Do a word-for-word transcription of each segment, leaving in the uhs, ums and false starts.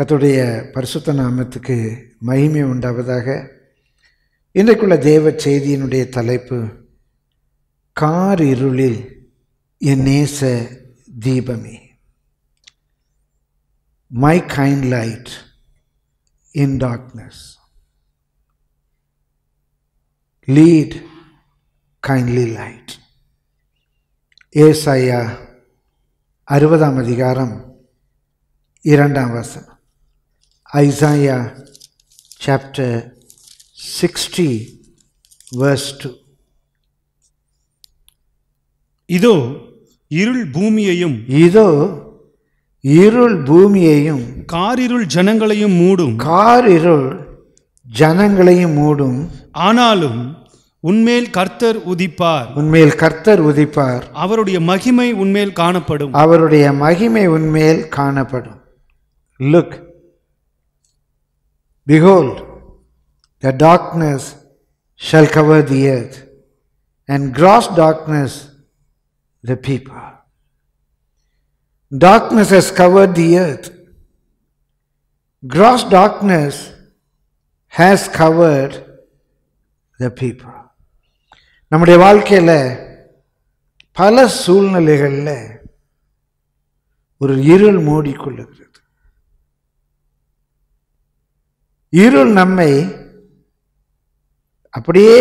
கர்த்தருடைய பரிசுத்த நாமத்துக்கு மகிமை உண்டாவதாக. இன்றைக்குள்ள தேவ செய்தியினுடைய தலைப்பு, கார் இருளில் என் நேச தீபமே. My kind light in darkness, lead kindly light. ஏசாயா அறுபதாம் அதிகாரம் இரண்டாம் வசனம். Isaiah chapter sixty verse two. இதோ இருள் பூமியையும் இதோ இருள் பூமியையும் காரிருள் ஜனங்களையும் மூடும் காரிருள் ஜனங்களையும் மூடும். ஆனாலும் உன்மேல் கர்த்தர் உதிப்பார் உன்மேல் கர்த்தர் உதிப்பார் அவருடைய மகிமை உன்மேல் காணப்படும் அவருடைய மகிமை உன்மேல் காணப்படும். Look, behold, the darkness shall cover the earth, and gross darkness the people. Darkness has covered the earth. Gross darkness has covered the people. நம்முடைய வாழ்க்கையில் பல சூழ்நிலைகளில் ஒரு இருள் மூடிக்கொள்ளுகிறது. இருள் நம்மை அப்படியே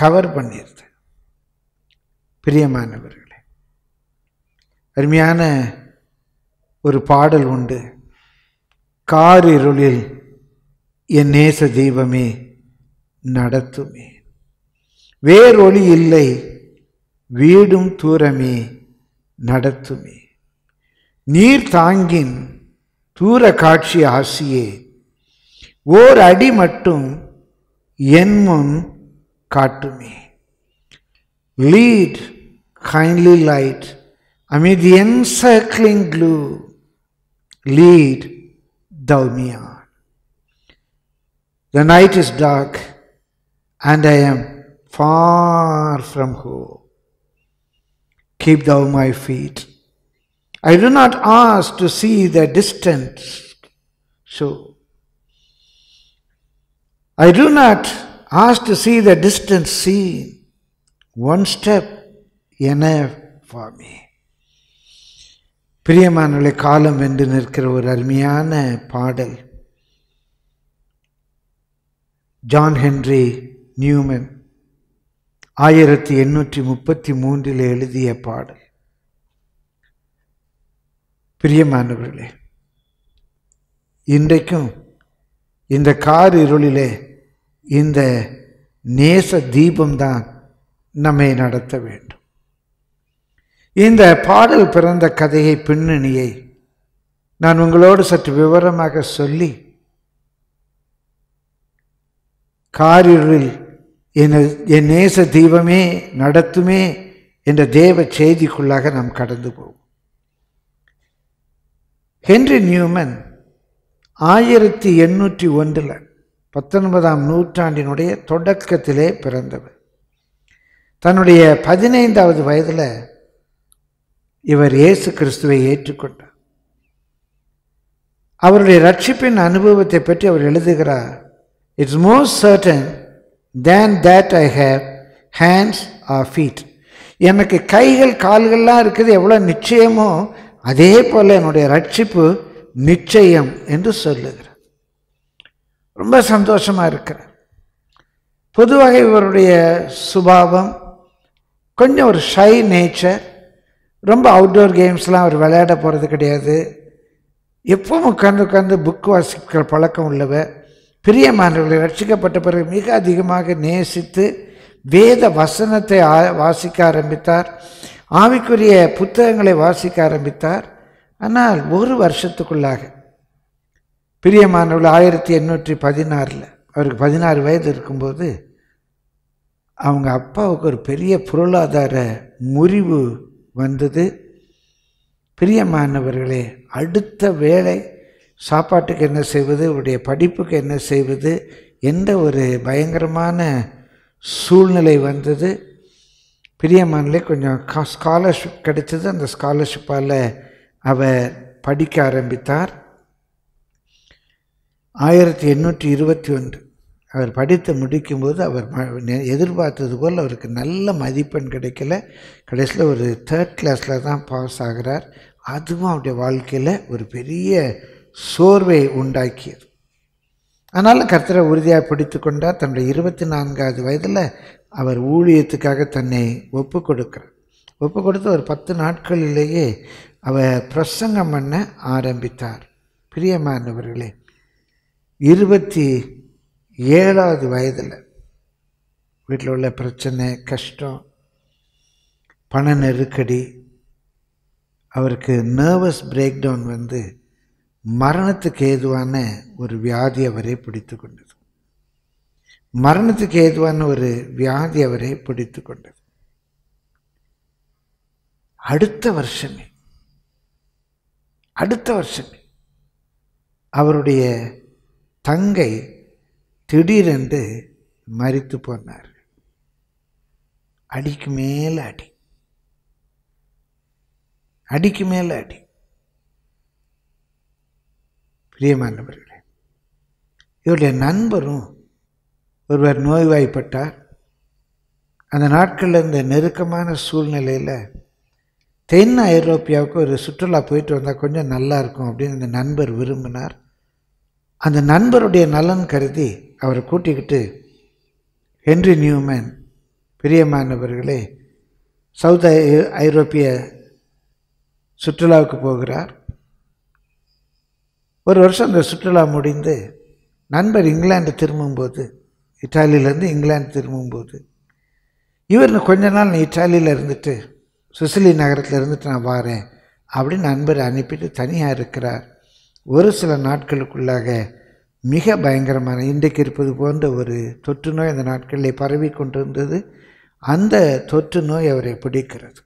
கவர் பண்ணிடுது. பிரியமானவர்களே, அருமையான ஒரு பாடல் உண்டு, கார் இருளில் என் நேச தீபமே நடத்துமே, வேறொளி இல்லை வீடும் தூரமே நடத்துமே, நீர் தாங்கின் தூர காட்சி ஆசியே ஓர் அடி மட்டும் என் முன் காட்டுமே. Lead kindly light amid the encircling gloom, lead thou me on. The night is dark and I am far from home. Keep thou my feet. I do not ask to see the distant shore. I do not ask to see the distant sea. One step enough for me. பிரியமானவர்களே, காலம் வென்று நிற்கிற ஒரு அருமையான பாடல், John Henry Neumann ஆயிரத்தி எண்ணூற்றி முப்பத்தி மூன்றில் எழுதிய பாடல். பிரியமானவர்களே, இன்றைக்கும் இந்த கார் இருளிலே இந்த நேச தீபம்தான் நம்மை நடத்த வேண்டும். இந்த பாடல் பிறந்த கதையை, பின்னணியை நான் உங்களோடு சற்று விவரமாக சொல்லி காரிருளில் என் நேச தீபமே நடத்துமே என்ற தேவ செய்திக்குள்ளாக நாம் கடந்து போவோம். ஹென்றி நியூமன் ஆயிரத்தி எண்ணூற்றி ஒன்றில் பத்தொன்பதாம் நூற்றாண்டினுடைய தொடக்கத்திலே பிறந்தவர். தன்னுடைய பதினைந்தாவது வயதில் இவர் இயேசு கிறிஸ்துவை ஏற்றுக்கொண்டார். அவருடைய ரட்சிப்பின் அனுபவத்தை பற்றி அவர் எழுதுகிறார், it's more certain than that I have hands or feet. எனக்கு கைகள் கால்கள்லாம் இருக்குது, எவ்வளோ நிச்சயமோ அதே போல் என்னுடைய ரட்சிப்பு நிச்சயம் என்று சொல்லுகிறார். ரொம்ப சந்தோஷமாக இருக்கிறார். பொதுவாக இவருடைய சுபாவம் கொஞ்சம் ஒரு ஷை நேச்சர். ரொம்ப அவுட்டோர் கேம்ஸ்லாம் அவர் விளையாட போகிறது கிடையாது. எப்பவும் உட்காந்து உட்காந்து புக் வாசிக்கிற பழக்கம் உள்ளவர். பிரியமானவர்களை, ரட்சிக்கப்பட்ட பிறகு மிக அதிகமாக நேசித்து வேத வசனத்தை வாசிக்க ஆரம்பித்தார், ஆவிக்குரிய புத்தகங்களை வாசிக்க ஆரம்பித்தார். ஆனால் ஒரு வருஷத்துக்குள்ளாக பிரியமானவர்கள் ஆயிரத்தி எண்ணூற்றி பதினாறில் அவருக்கு பதினாறு வயது இருக்கும்போது அவங்க அப்பாவுக்கு ஒரு பெரிய பொருளாதார முறிவு வந்தது. பிரியமானவர்களே, அடுத்த வேளை சாப்பாட்டுக்கு என்ன செய்வது, அவருடைய படிப்புக்கு என்ன செய்வது என்ற ஒரு பயங்கரமான சூழ்நிலை வந்தது. பிரியமானவர்களே, கொஞ்சம் ஸ்காலர்ஷிப் கிடைச்சது. அந்த ஸ்காலர்ஷிப்பால் அவர் படிக்க ஆரம்பித்தார். ஆயிரத்தி எண்ணூற்றி இருபத்தி ஒன்று அவர் படித்து முடிக்கும்போது அவர் எதிர்பார்த்தது போல் அவருக்கு நல்ல மதிப்பெண் கிடைக்கல. கடைசியில் ஒரு தேர்ட் கிளாஸில் தான் பாஸ் ஆகிறார். அதுவும் அவருடைய வாழ்க்கையில் ஒரு பெரிய சோர்வை உண்டாக்கியது. ஆனாலும் கர்த்தரை உறுதியாக பிடித்து கொண்டார். தன்னுடைய இருபத்தி நான்காவது வயதில் அவர் ஊழியத்துக்காக தன்னை ஒப்பு கொடுக்கிறார். ஒப்பு கொடுத்து ஒரு பத்து நாட்களிலேயே அவர் பிரசங்கம் பண்ண ஆரம்பித்தார். பிரியமானவர்களே, இருபத்தி ஏழாவது வயதில் வீட்டில் உள்ள பிரச்சனை, கஷ்டம், பண நெருக்கடி, அவருக்கு நர்வஸ் பிரேக் டவுன் வந்து மரணத்துக்கு ஏதுவான ஒரு வியாதி அவரை பிடித்து கொண்டது. மரணத்துக்கு ஏதுவான ஒரு வியாதி அவரை பிடித்து கொண்டது. அடுத்த வருஷமே அடுத்த வருஷமே அவருடைய தங்கை திடீரென்று மறித்து போனார். அடிக்கு மேலே அடி, அடிக்கு மேலே அடி. பிரியமானவர்களே, இவருடைய நண்பரும் ஒருவர் நோய்வாய்ப்பட்டார். அந்த நாட்களில் இந்த நெருக்கமான சூழ்நிலையில் தென் ஐரோப்பியாவுக்கு ஒரு சுற்றுலா போயிட்டு வந்தால் கொஞ்சம் நல்லாயிருக்கும் அப்படின்னு அந்த நண்பர் விரும்பினார். அந்த நண்பருடைய நலன் கருதி அவரை கூட்டிக்கிட்டு ஹென்றி நியூமேன் பிரியமானவர்களே சவுத் ஐரோப்பிய சுற்றுலாவுக்கு போகிறார். ஒரு வருஷம் அந்த சுற்றுலா முடிந்து நண்பர் இங்கிலாந்து திரும்பும்போது, இத்தாலியிலேருந்து இங்கிலாந்து திரும்பும்போது, இவர் கொஞ்ச நாள் நான் இத்தாலியில் இருந்துட்டு சுசிலி நகரத்தில் இருந்துட்டு நான் வாரேன் அப்படின்னு நண்பரை அனுப்பிட்டு தனியாக இருக்கிறார். ஒரு சில நாட்களுக்குள்ளாக மிக பயங்கரமான இன்றைக்கு இருப்பது போன்ற ஒரு தொற்று நோய் அந்த நாட்களில் பரவி கொண்டிருந்தது. அந்த தொற்று நோய் அவரை பிடிக்கிறது.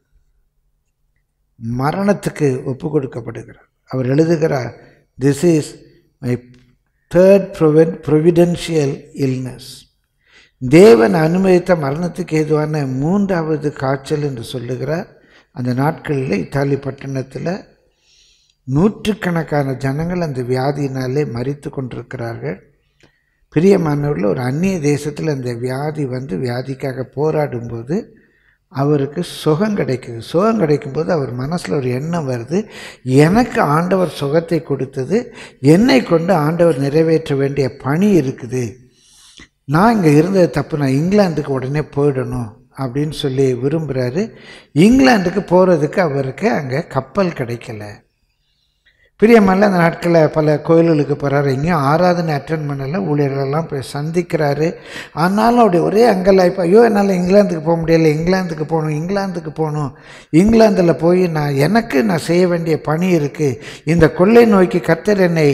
மரணத்துக்கு ஒப்பு கொடுக்கப்படுகிறார். அவர் எழுதுகிறார், "This is my third providential illness." தேவன் அனுமதித்த மரணத்துக்கு ஏதுவான மூன்றாவது காய்ச்சல் என்று சொல்லுகிறார். அந்த நாட்களில் இத்தாலி பட்டணத்தில் நூற்றுக்கணக்கான ஜனங்கள் அந்த வியாதியினாலே மரித்து கொண்டிருக்கிறார்கள். பிரியமானவர்கள், ஒரு அந்நிய தேசத்தில் அந்த வியாதி வந்து வியாதிக்காக போராடும்போது அவருக்கு சுகம் கிடைக்குது. சுகம் கிடைக்கும்போது அவர் மனசில் ஒரு எண்ணம் வருது, எனக்கு ஆண்டவர் சுகத்தை கொடுத்தது, என்னை கொண்டு ஆண்டவர் நிறைவேற்ற வேண்டிய பணி இருக்குது, நான் இங்கே இருந்தது தப்பு, நான் இங்கிலாந்துக்கு உடனே போயிடணும் அப்படின்னு சொல்லி விரும்புகிறாரு. இங்கிலாந்துக்கு போகிறதுக்கு அவருக்கு அங்கே கப்பல் கிடைக்கல. பிரியமான அந்த நாட்களில் பல கோயில்களுக்கு போகிறாரு. எங்கேயும் ஆராதனை அட்டென்ட் பண்ணலை, ஊழியர்களெல்லாம் போய் சந்திக்கிறாரு. ஆனாலும் அப்படி ஒரே அங்கலாய்ப்பு, ஐயோ என்னால் இங்கிலாந்துக்கு போக முடியலை, இங்கிலாந்துக்கு போகணும், இங்கிலாந்துக்கு போகணும், இங்கிலாந்தில் போய் நான் எனக்கு நான் செய்ய வேண்டிய பணி இருக்குது, இந்த கொள்ளை நோய்க்கு கர்த்தர் என்னை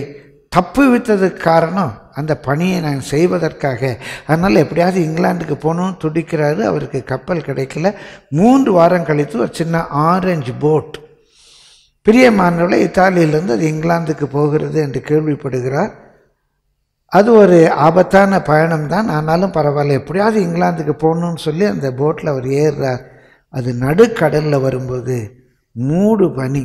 தப்புவித்ததுக்கு காரணம் அந்த பணியை நான் செய்வதற்காக, அதனால் எப்படியாவது இங்கிலாந்துக்கு போகணும்னு துடிக்கிறாரு. அவருக்கு கப்பல் கிடைக்கல. மூன்று வாரம் கழித்து ஒரு சின்ன ஆரஞ்சு போட் பிரியமானவர்களை இத்தாலியிலேருந்து அது இங்கிலாந்துக்கு போகிறது என்று கேள்விப்படுகிறார். அது ஒரு ஆபத்தான பயணம் தான், ஆனாலும் பரவாயில்ல, எப்படியாவது இங்கிலாந்துக்கு போகணும்னு சொல்லி அந்த போட்டில் அவர் ஏறுறார். அது நடுக்கடலில் வரும்போது மூடு பனி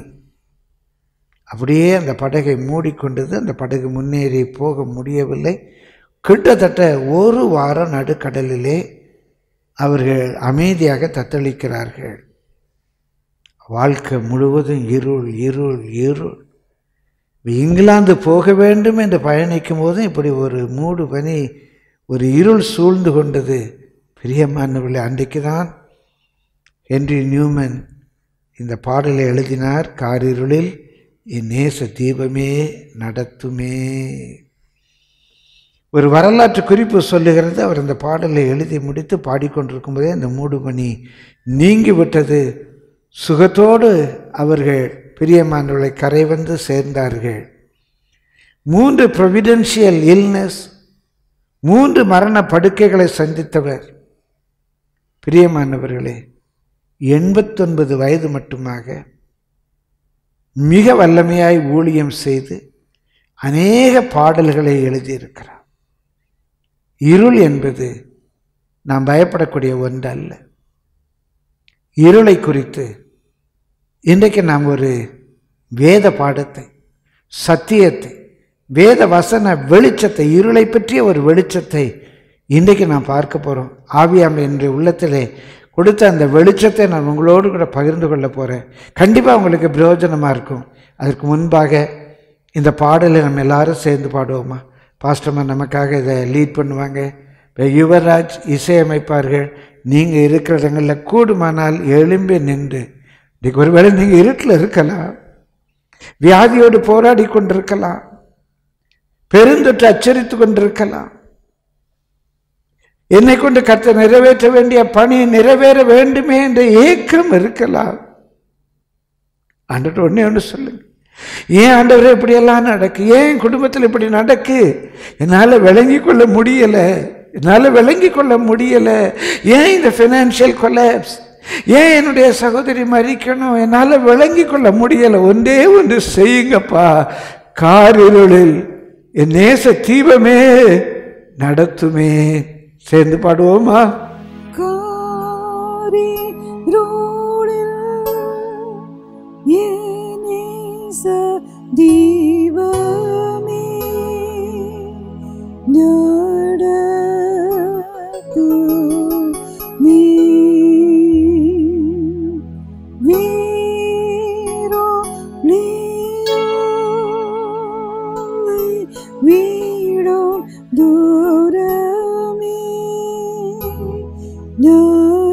அப்படியே அந்த படகை மூடிக்கொண்டது. அந்த படகு முன்னேறி போக முடியவில்லை. கிட்டத்தட்ட ஒரு வாரம் நடுக்கடலிலே அவர்கள் அமைதியாக தத்தளிக்கிறார்கள். வாழ்க்கை முழுவதும் இருள் இருள் இருள். இங்கிலாந்து போக வேண்டும் என்று பயணிக்கும் போதும் இப்படி ஒரு மூடு பனி, ஒரு இருள் சூழ்ந்து கொண்டது. பிரியமானவர்களே, அன்றைக்கு தான் ஹென்றி நியூமன் இந்த பாடலை எழுதினார், "காரிருளில் என் நேச தீபமே நடத்துமே". ஒரு வரலாற்று குறிப்பு சொல்லுகிறது, அவர் அந்த பாடலை எழுதி முடித்து பாடிக்கொண்டிருக்கும் போதே அந்த மூடுபனி நீங்கிவிட்டது. சுகத்தோடு அவர்கள் பிரியமானவர்களை கரை வந்து சேர்ந்தார்கள். மூன்று ப்ரொவிடென்ஷியல் இல்னஸ், மூன்று மரண படுக்கைகளை சந்தித்தவர் பிரியமானவர்களே எண்பத்தொன்பது வயது மட்டுமாக மிக வல்லமையாய் ஊழியம் செய்து அநேக பாடல்களை எழுதியிருக்கிறார். இருள் என்பது நாம் பயப்படக்கூடிய ஒன்று அல்ல. இருளை குறித்து இன்றைக்கு நாம் ஒரு வேத பாடத்தை, சத்தியத்தை, வேத வசன வெளிச்சத்தை, இருளை பற்றிய ஒரு வெளிச்சத்தை இன்றைக்கு நாம் பார்க்க போகிறோம். ஆவியாமை என்னுடைய உள்ளத்திலே கொடுத்த அந்த வெளிச்சத்தை நான் உங்களோடு கூட பகிர்ந்து கொள்ள போகிறேன். கண்டிப்பாக உங்களுக்கு பிரயோஜனமாக இருக்கும். அதற்கு முன்பாக இந்த பாடலை நம்ம எல்லாரும் சேர்ந்து பாடுவோமா? பாஸ்டர்மா நமக்காக இதை லீட் பண்ணுவாங்க. யுவராஜ் இசையமைப்பார்கள். நீங்கள் இருக்கிற இடங்களில் கூடுமானால் எழும்பி நின்று, இன்றைக்கு ஒருவேளை நீங்கள் இருட்டில் இருக்கலாம், வியாதியோடு போராடி கொண்டிருக்கலாம், பெருந்தொற்று அச்சரித்து கொண்டிருக்கலாம், என்னை கொண்டு கர்த்தர் நிறைவேற்ற வேண்டிய பணி நிறைவேற வேண்டுமே என்ற ஏக்கம் இருக்கலாம். ஆண்டவர் ஒன்றே ஒன்று சொல்லுங்க, ஏன் ஆண்டவரே இப்படியெல்லாம் நடக்கு, ஏன் குடும்பத்தில் இப்படி நடக்கு, என்னால் விளங்கி கொள்ள முடியலை, என்னால் விளங்கி கொள்ள முடியலை, ஏன் இந்த ஃபினான்ஷியல் கொலாப்ஸ், ஏன் என்னுடைய சகோதரி மறிக்கணும், என்னால் விளங்கி கொள்ள முடியலை, ஒன்றே ஒன்று செய்யுங்கப்பா, காரிருளில் என் நேச தீபமே நடத்துமே. சேர்ந்து பாடுவோமா? தீபமே நடத்துமே, வீரொளியோய் வீடும் தூரமே நடத்துமே.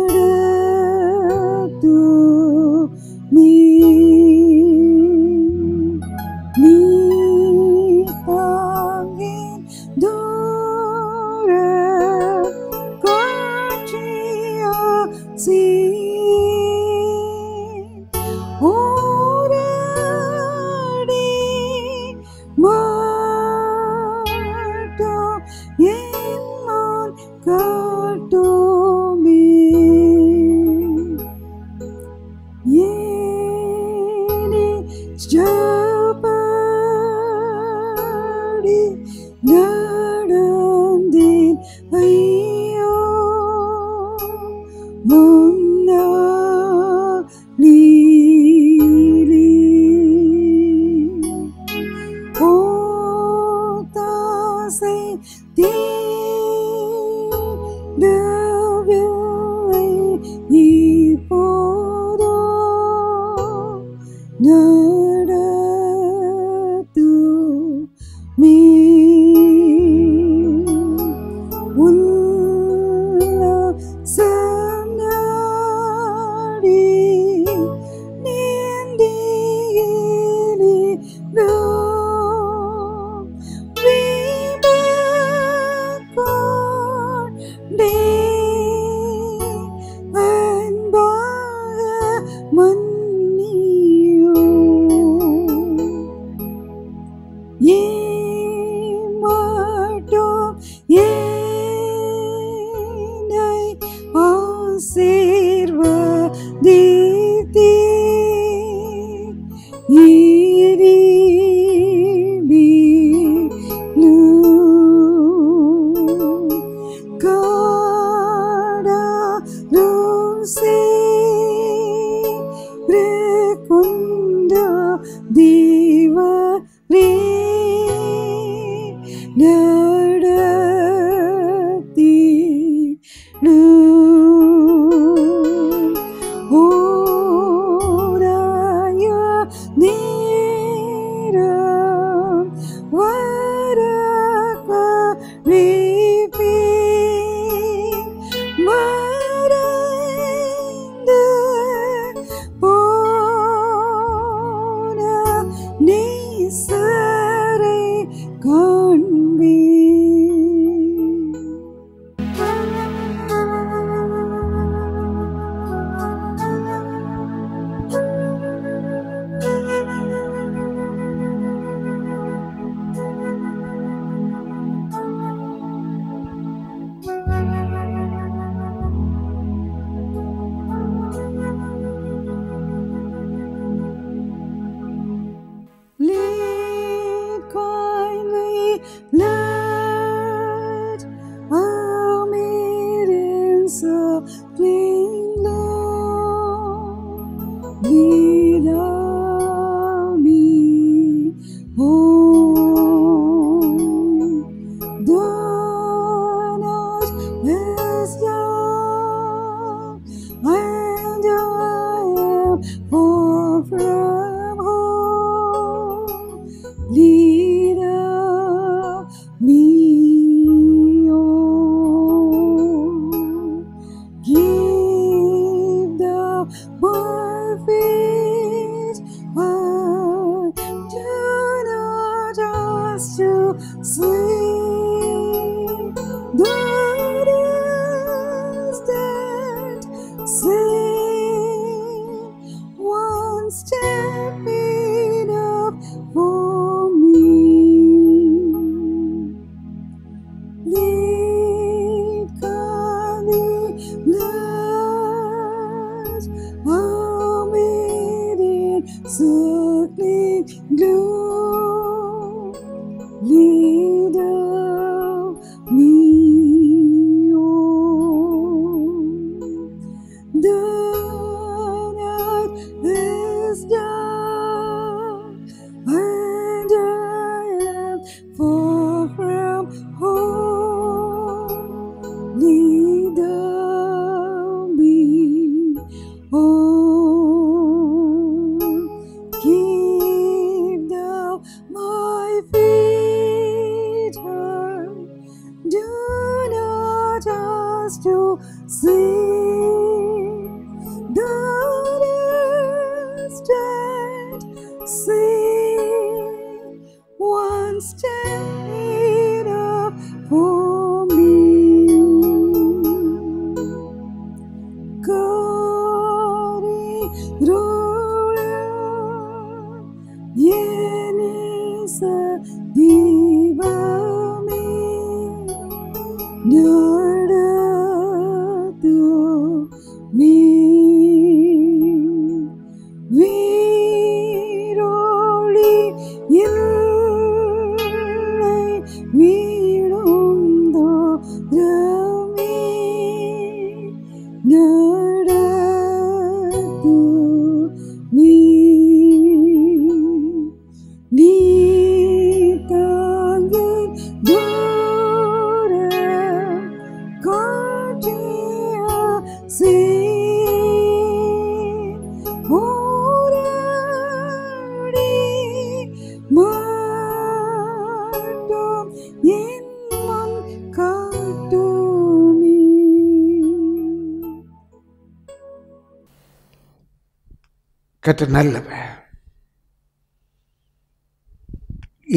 just to see. God is dead. See one stayed up for me. God is ruler. Yen is a diva me. கற்ற நல்லவ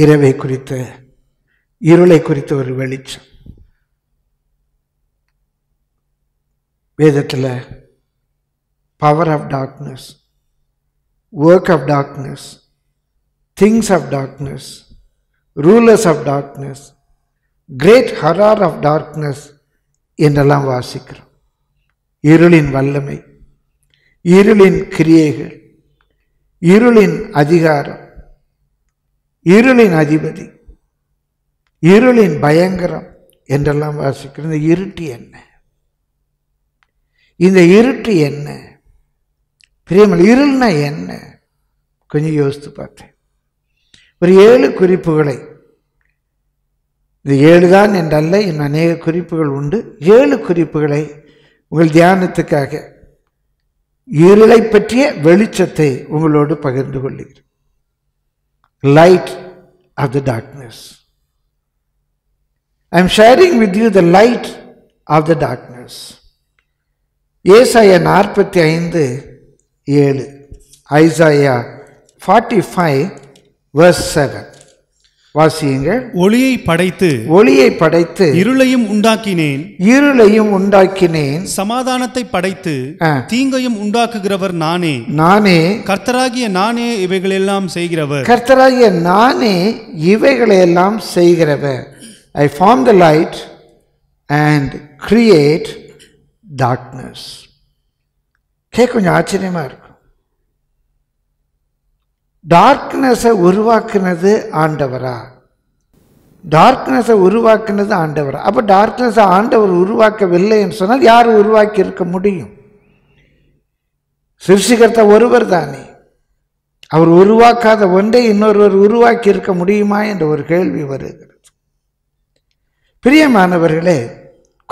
இரவை குறித்த இருளை குறித்த ஒரு வெளிச்சம். வேதத்தில் power of darkness, work of darkness, things of darkness, rulers of darkness, great horror of darkness என்றெல்லாம் வாசிக்கிறோம். இருளின் வல்லமை, இருளின் கிரியைகள், இருளின் அதிகாரம், இருளின் அதிபதி, இருளின் பயங்கரம் என்றெல்லாம் வாசிக்கிறது. இந்த இருட்டு என்ன? இந்த இருட்டு என்ன பிரியமல்ல? இருள்னா என்ன? கொஞ்சம் யோசித்து பார்த்தேன். ஒரு ஏழு குறிப்புகளை, இந்த ஏழுதான் என்றல்ல, இன்னும் அநேக குறிப்புகள் உண்டு, ஏழு குறிப்புகளை உங்கள் தியானத்துக்காக இருளை பற்றிய வெளிச்சத்தை உங்களோடு பகிர்ந்து கொள்கிறேன். Light of the darkness. I am sharing with you the light of the darkness. ஏசாயா நாற்பத்தி ஐந்து ஏழு, Isaiah forty five verse seven வாசியுங்கள். ஒளியை படைத்து ஒளியை படைத்து இருளையும் உண்டாக்கினேன் இருளையும் உண்டாக்கினேன் சமாதானத்தை படைத்து தீங்கையும் உண்டாக்குகிறவர் நானே நானே கர்த்தராகிய நானே இவைகளெல்லாம் செய்கிறவர் கர்த்தராகிய நானே இவைகளெல்லாம் செய்கிறவர். I form the light and create darkness. கேட்க கொஞ்சம் ஆச்சரியமா இருக்கும். டார்க்னஸை உருவாக்குனது ஆண்டவரா? டார்க்னஸை உருவாக்குனது ஆண்டவரா? அப்போ டார்க்னஸை ஆண்டவர் உருவாக்கவில்லைன்னு சொன்னால் யார் உருவாக்கி இருக்க முடியும்? சிருஷ்டிகர்த்தா ஒருவர் தானே. அவர் உருவாக்காத ஒன்றை இன்னொருவர் உருவாக்கி இருக்க முடியுமா என்ற ஒரு கேள்வி வருகிறது. பிரியமானவர்களே,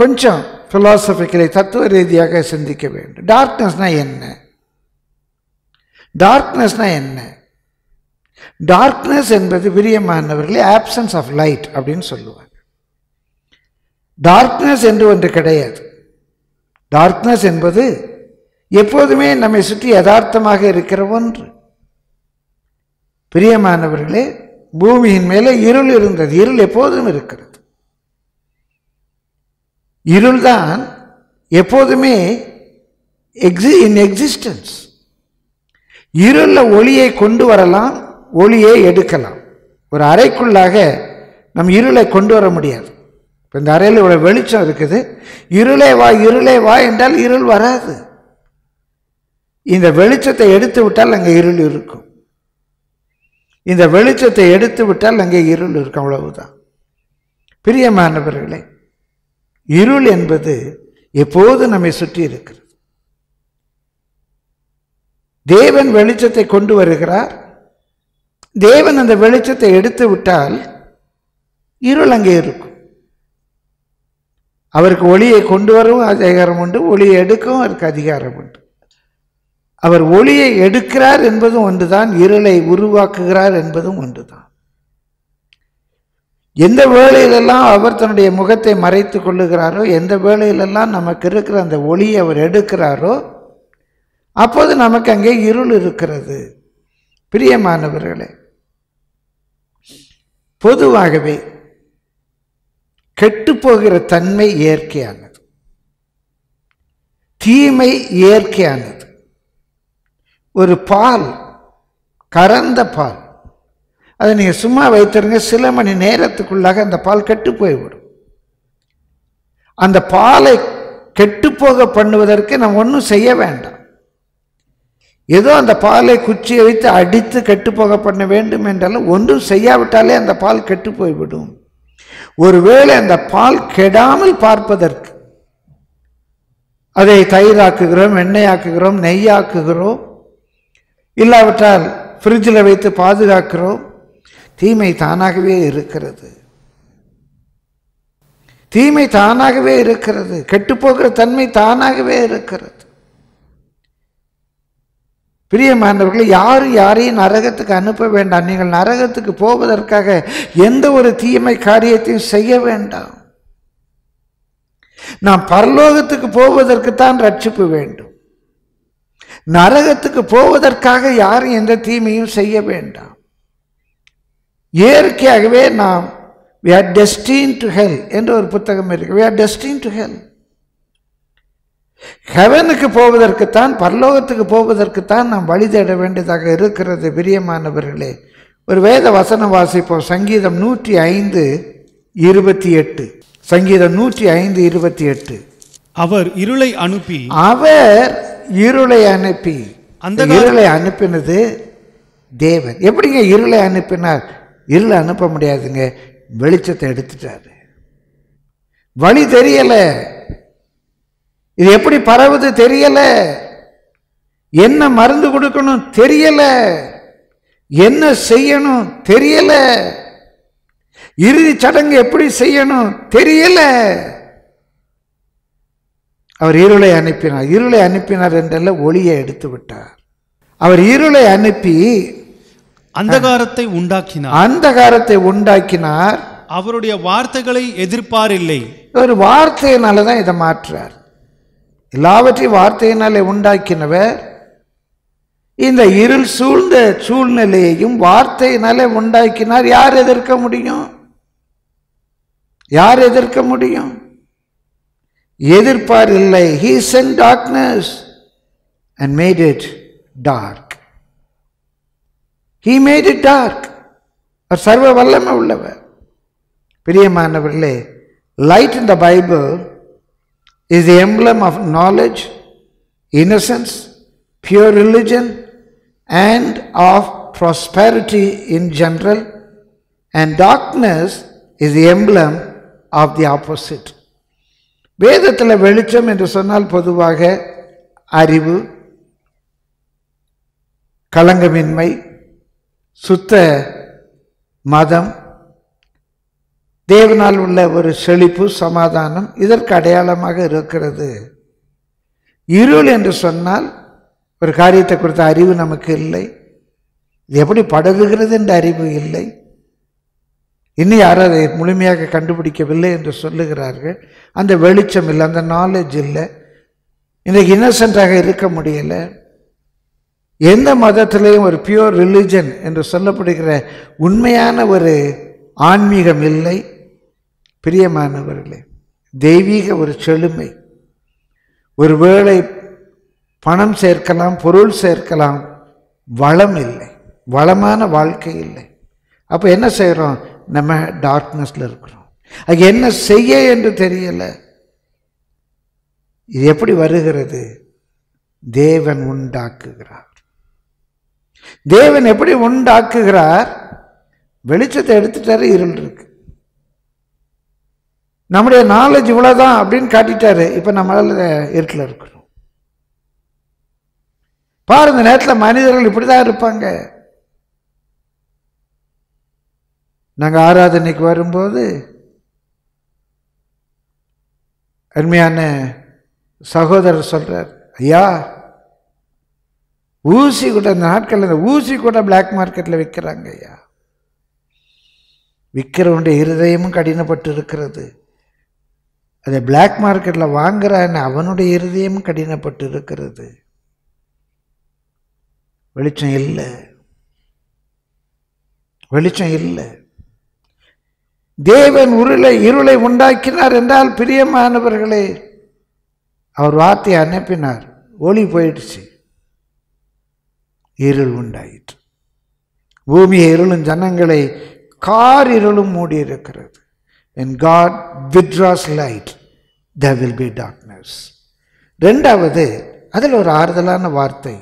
கொஞ்சம் பிலாசபிக்கலை தத்துவ ரீதியாக சிந்திக்க வேண்டும். டார்க்னஸ்னால் என்ன? டார்க்னஸ்னா என்ன? டார்க்னஸ் என்பது பிரியமானவர்களே ஆப்சன்ஸ் ஆஃப் லைட் அப்படின்னு சொல்லுவாங்க. டார்க்னஸ் என்று ஒன்று கிடையாது. டார்க்னஸ் என்பது எப்போதுமே நம்மை சுற்றி யதார்த்தமாக இருக்கிற ஒன்று. பிரியமானவர்களே, பூமியின் மேலே இருள் இருந்தது. இருள் எப்போதும் இருக்கிறது. இருள்தான் எப்போதுமே எக்ஸி இன் எக்ஸிஸ்டன்ஸ். இருள ஒளியை கொண்டு வரலாம், ஒளியை எடுக்கலாம். ஒரு அறைக்குள்ளாக நம் இருளை கொண்டு வர முடியாது. இப்போ இந்த அறையில் இவ்வளோ வெளிச்சம் இருக்குது, இருளே வா இருளே வா என்றால் இருள் வராது. இந்த வெளிச்சத்தை எடுத்து விட்டால் அங்கே இருள் இருக்கும். இந்த வெளிச்சத்தை எடுத்து விட்டால் அங்கே இருள் இருக்கும். அவ்வளவுதான். பிரியமானவர்களே, இருள் என்பது எப்போது நம்மை சுற்றி இருக்கிறது. தேவன் வெளிச்சத்தை கொண்டு வருகிறார். தேவன் அந்த வெளிச்சத்தை எடுத்து விட்டால் இருள் அங்கே இருக்கும். அவருக்கு ஒளியை கொண்டு வரவும் அதிகாரம் உண்டு, ஒளியை எடுக்கவும் அவருக்கு அதிகாரம் உண்டு. அவர் ஒளியை எடுக்கிறார் என்பதும் ஒன்றுதான், இருளை உருவாக்குகிறார் என்பதும் ஒன்றுதான். எந்த வேளையிலெல்லாம் அவர் தன்னுடைய முகத்தை மறைத்து கொள்ளுகிறாரோ, எந்த வேளையிலெல்லாம் நமக்கு இருக்கிற அந்த ஒளியை அவர் எடுக்கிறாரோ, அப்போது நமக்கு அங்கே இருள் இருக்கிறது. பிரியமானவர்களே, பொதுவாகவே கெட்டுப்போகிற தன்மை இயற்கையானது, தீமை இயற்கையானது. ஒரு பால், கறந்த பால், அதை நீங்கள் சும்மா வைத்திருங்க, சில மணி நேரத்துக்குள்ளாக அந்த பால் கெட்டு போய்விடும். அந்த பாலை கெட்டுப்போக பண்ணுவதற்கு நம்ம ஒன்றும் செய்ய வேண்டாம். ஏதோ அந்த பாலை குச்சியை வைத்து அடித்து கெட்டுப்போக பண்ண வேண்டும் என்றாலும் ஒன்றும் செய்யாவிட்டாலே அந்த பால் கெட்டு போய்விடும். ஒருவேளை அந்த பால் கெடாமல் பார்ப்பதற்கு அதை தயிராக்குகிறோம், எண்ணெயாக்குகிறோம், நெய்யாக்குகிறோம், இல்லாவிட்டால் ஃப்ரிட்ஜில் வைத்து பாதுகாக்கிறோம். தீமை தானாகவே இருக்கிறது, தீமை தானாகவே இருக்கிறது, கெட்டுப்போகிற தன்மை தானாகவே இருக்கிறது. பிரியமானவர்களே, யாரும் யாரையும் நரகத்துக்கு அனுப்ப வேண்டாம். நீங்கள் நரகத்துக்கு போவதற்காக எந்த ஒரு தீமை காரியத்தையும் செய்ய வேண்டாம். நாம் பரலோகத்துக்கு போவதற்குத்தான் ரட்சிப்பு வேண்டும். நரகத்துக்கு போவதற்காக யாரும் எந்த தீமையும் செய்ய வேண்டாம். இயற்கையாகவே நாம் we are destined to hell என்ற ஒரு புத்தகம் இருக்கு. we are destined to hell. ஹெவனுக்கு போவதற்குத்தான், பரலோகத்துக்கு போவதற்குத்தான் நாம் வழி தேட வேண்டியதாக இருக்கிறது. பிரியமானவர்களே, ஒரு வேத வசனம் வாசிப்போம். சங்கீதம் நூற்றி ஐந்து இருபத்தி எட்டு சங்கீதம் நூற்றி ஐந்து இருபத்தி எட்டு அவர் இருளை அனுப்பி, அவர் இருளை அனுப்பி, அந்த இருளை அனுப்பினது தேவன். எப்படிங்க இருளை அனுப்பினார்? இருளை அனுப்ப முடியாதுங்க, வெளிச்சத்தை எடுத்துட்டாரு. வழி தெரியலை, இது எப்படி பரவுது தெரியலை, என்ன மருந்து கொடுக்கணும் தெரியலை, என்ன செய்யணும் தெரியலை, இறுதி சடங்கு எப்படி செய்யணும் தெரியலை. அவர் இருளை அனுப்பினார். இருளை அனுப்பினார் என்றல்ல, ஒளியை எடுத்து விட்டார். அவர் இருளை அனுப்பி அந்தகாரத்தை உண்டாக்கினார். அந்தகாரத்தை உண்டாக்கினார். அவருடைய வார்த்தைகளை எதிர்ப்பார் இல்லை. ஒரு வார்த்தையினால தான் இதை மாற்றார். எல்லாவற்றையும் வார்த்தையினாலே உண்டாக்கினவர் இந்த இருள் சூழ்ந்த சூழ்நிலையையும் வார்த்தையினாலே உண்டாக்கினார். யார் எதிர்க்க முடியும்? யார் எதிர்க்க முடியும்? எதிர்ப்பார் இல்லை. He sent darkness and made it dark. He made it dark. அவர் சர்வ வல்லமை உள்ளவர். பிரியமானவர்களே, light in the Bible is the emblem of knowledge, innocence, pure religion and of prosperity in general, and darkness is the emblem of the opposite. வேதத்தில் வெளிச்சம் என்று சொன்னால் பொதுவாக அறிவு, கலங்கமின்மை, சுத்த மதம், தேவனால் உள்ள ஒரு செழிப்பு, சமாதானம், இதற்கு அடையாளமாக இருக்கிறது. இருள் என்று சொன்னால் ஒரு காரியத்தை குறித்த அறிவு நமக்கு இல்லை, இது எப்படி படகுகிறது என்ற அறிவு இல்லை, இன்னும் யாரும் அதை முழுமையாக கண்டுபிடிக்கவில்லை என்று சொல்லுகிறார்கள். அந்த வெளிச்சம் இல்லை, அந்த நாலேஜ் இல்லை. இன்றைக்கு இன்னசென்ட்டாக இருக்க முடியலை. எந்த மதத்திலையும் ஒரு பியூர் ரிலிஜன் என்று சொல்லப்படுகிற உண்மையான ஒரு ஆன்மீகம் இல்லை. பிரியமானவர்களே, தெய்வீக ஒரு செழுமை. ஒரு வேளை பணம் சேர்க்கலாம், பொருள் சேர்க்கலாம், வளம் இல்லை, வளமான வாழ்க்கை இல்லை. அப்போ என்ன செய்கிறோம்? நம்ம டார்க்னஸில் இருக்கிறோம். அது என்ன செய்ய என்று தெரியலை. இது எப்படி வருகிறது? தேவன் உண்டாக்குகிறார். தேவன் எப்படி உண்டாக்குகிறார்? வெளிச்சத்தை எடுத்துட்டாரு, இருள் இருக்கு. நம்முடைய நாலேஜ் இவ்வளோதான் அப்படின்னு காட்டிட்டாரு. இப்போ நம்மளால் இருட்டில் இருக்கிறோம். பாரு, இந்த நேரத்தில் மனிதர்கள் இப்படி தான் இருப்பாங்க. நாங்கள் ஆராதனைக்கு வரும்போது அருமையான சகோதரர் சொல்கிறார், ஐயா ஊசி கூட இந்த நாட்களில் இந்த ஊசி கூட பிளாக் மார்க்கெட்டில் விற்கிறாங்க ஐயா, விற்கிறவனுடைய இருதயமும் கடினப்பட்டு இருக்கிறது. அதை பிளாக் மார்க்கெட்டில் வாங்குறான்னு அவனுடைய இருதயமும் கடினப்பட்டு இருக்கிறது. வெளிச்சம் இல்லை, வெளிச்சம் இல்லை. தேவன் உருளை இருளை உண்டாக்கினார் என்றால் பிரியமானவர்களே, அவர் வார்த்தையை அனுப்பினார், ஒளி போயிடுச்சு, இருள் உண்டாயிற்று. பூமியை இருளும் ஜனங்களை கார் இருளும் மூடி இருக்கிறது. When God withdraws light, there will be darkness. ரெண்டாவது, அதில் ஒரு ஆறுதலான வார்த்தை.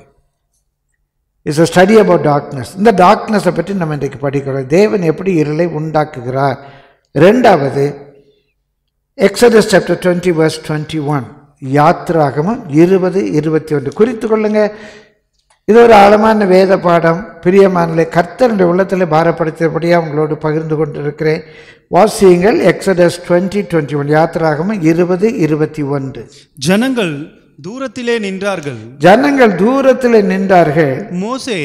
It's a study about darkness. இந்த டார்க்னஸை பற்றி நம்ம இன்றைக்கு படிக்கிறோம். தேவன் எப்படி இருளை உண்டாக்குகிறார். ரெண்டாவது, Exodus chapter twenty verse twenty one, யாத்ராகமம் இருபது இருபத்தி ஒன்று குறித்து கொள்ளுங்க. இது ஒரு ஆழமான வேத பாடம். பிரியமானே, கர்த்தருடைய உள்ளத்தில் பாரப்படுத்தியபடியாக உங்களோடு பகிர்ந்து கொண்டிருக்கிறேன். வாசியுங்கள் எக்ஸடஸ் டுவெண்ட்டி டுவெண்ட்டி ஒன் யாத்ராகமம் இருபது இருபத்தி ஒன்று. ஜனங்கள் தூரத்திலே நின்றார்கள், ஜனங்கள் தூரத்திலே நின்றார்கள். மோசே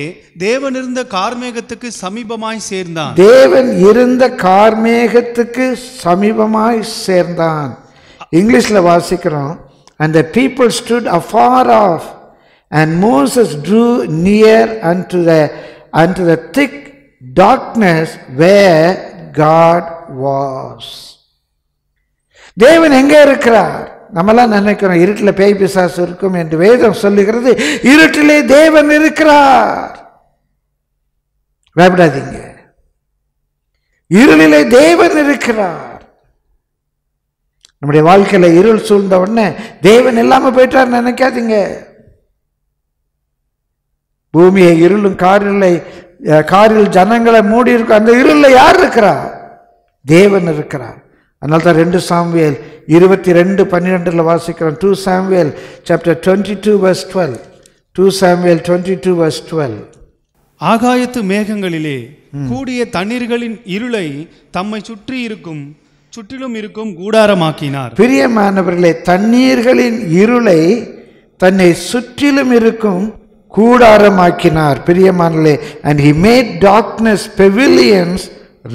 தேவன் இருந்த கார்மேகத்துக்கு சமீபமாய் சேர்ந்தான், தேவன் இருந்த கார்மேகத்துக்கு சமீபமாய் சேர்ந்தான். இங்கிலீஷ்ல வாசிக்கிறோம், and the people stood afar off and Moses drew near unto the unto the thick darkness where God was. தேவன் எங்கே இருக்கிறார்? நம்மளாம் நினைக்கிறோம் இருட்டில் பேய் பிசாசு இருக்கும் என்று. வேதம் சொல்லுகிறது இருட்டிலே தேவன் இருக்கிறார். பயப்படாதீங்க, இருளிலே தேவன் இருக்கிறார். நம்முடைய வாழ்க்கையில இருள் சூழ்ந்த உடனே தேவன் இல்லாம போயிட்டார் நினைக்காதீங்க. பூமியை இருளும் காரில் காரில் ஜனங்களை மூடி இருக்கும். அந்த இருளில் யார் இருக்கிறார்? தேவன் இருக்கிறார். அதனால தான் ரெண்டு சாமுவேல் இருபத்தி ரெண்டு பன்னிரெண்டுல வாசிக்கிறோம். Two Samuel chapter twenty two verse twelve. Two Samuel twenty two verse twelve. ஆகாயத்து மேகங்களிலே கூடிய தண்ணீர்களின் இருளை தம்மை சுற்றி இருக்கும் சுற்றிலும் இருக்கும் கூடாரமாக்கினார். பிரியமானவர்களே, தண்ணீர்களின் இருளை தன்னை சுற்றிலும் இருக்கும் கூடாரமாக்கினார். பிரியமானவர்களே, and he made darkness pavilions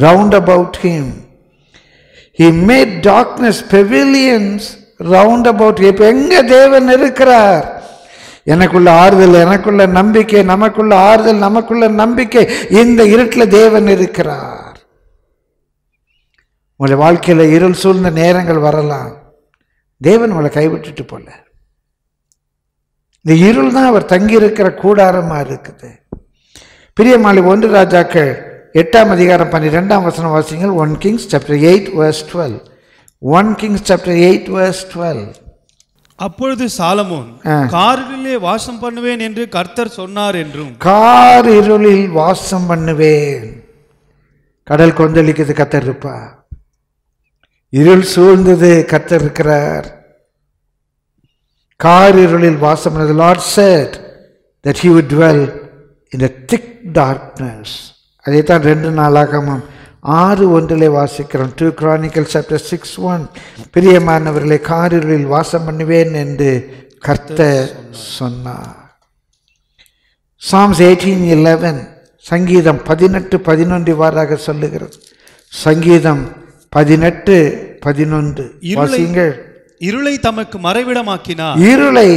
round about him. He made darkness pavilions round about. இப்போ எங்கே தேவன் இருக்கிறார்? எனக்குள்ள ஆறுதல், எனக்குள்ள நம்பிக்கை, நமக்குள்ள ஆறுதல், நமக்குள்ள நம்பிக்கை. இந்த இருட்டில் தேவன் இருக்கிறார். உங்களுடைய வாழ்க்கையில் இருள் சூழ்ந்த நேரங்கள் வரலாம். தேவன் உங்களை கைவிட்டுட்டு போல. இந்த இருள் தான் அவர் தங்கியிருக்கிற கூடாரமாக இருக்குது. பிரியமாளி ஒன்று ராஜாக்கள் எட்டாம் அதிகாரம் பன்னிரெண்டாம் வசனம் வாசிங்கள். One Kings chapter eight verse twelve. One Kings chapter eight verse twelve. அப்பொழுது சாலமோன் காரிலே வாசம் பண்ணுவேன் என்று கர்த்தர் சொன்னார் என்றும், கார் இருளில் வாசம் பண்ணுவேன். கடல் கொந்தளிக்குது, கர்த்தர் இருப்பா. இருள் சூழ்ந்தது, கர்த்தர் இருக்கிறார். கார் இருளில் வாசம் பண்ணது. Lord said that he would dwell in the thick darkness. அதைத்தான் ரெண்டு நாளாகமும் ஆறு ஒன்றிலே வாசிக்கிறோம். Two Chronicle chapter six one. பிரியமானவர்களை, காரிருளில் வாசம் பண்ணுவேன் என்று கர்த்தர் சொன்னார். சாம்ஸ் எயிட்டீன் இலவன், சங்கீதம் பதினெட்டு பதினொன்று வாராக சொல்லுகிறது. சங்கீதம் பதினெட்டு பதினொன்று வாசிங்கள். இருளை தமக்கு மறைவிடமாக்கினார், இருளை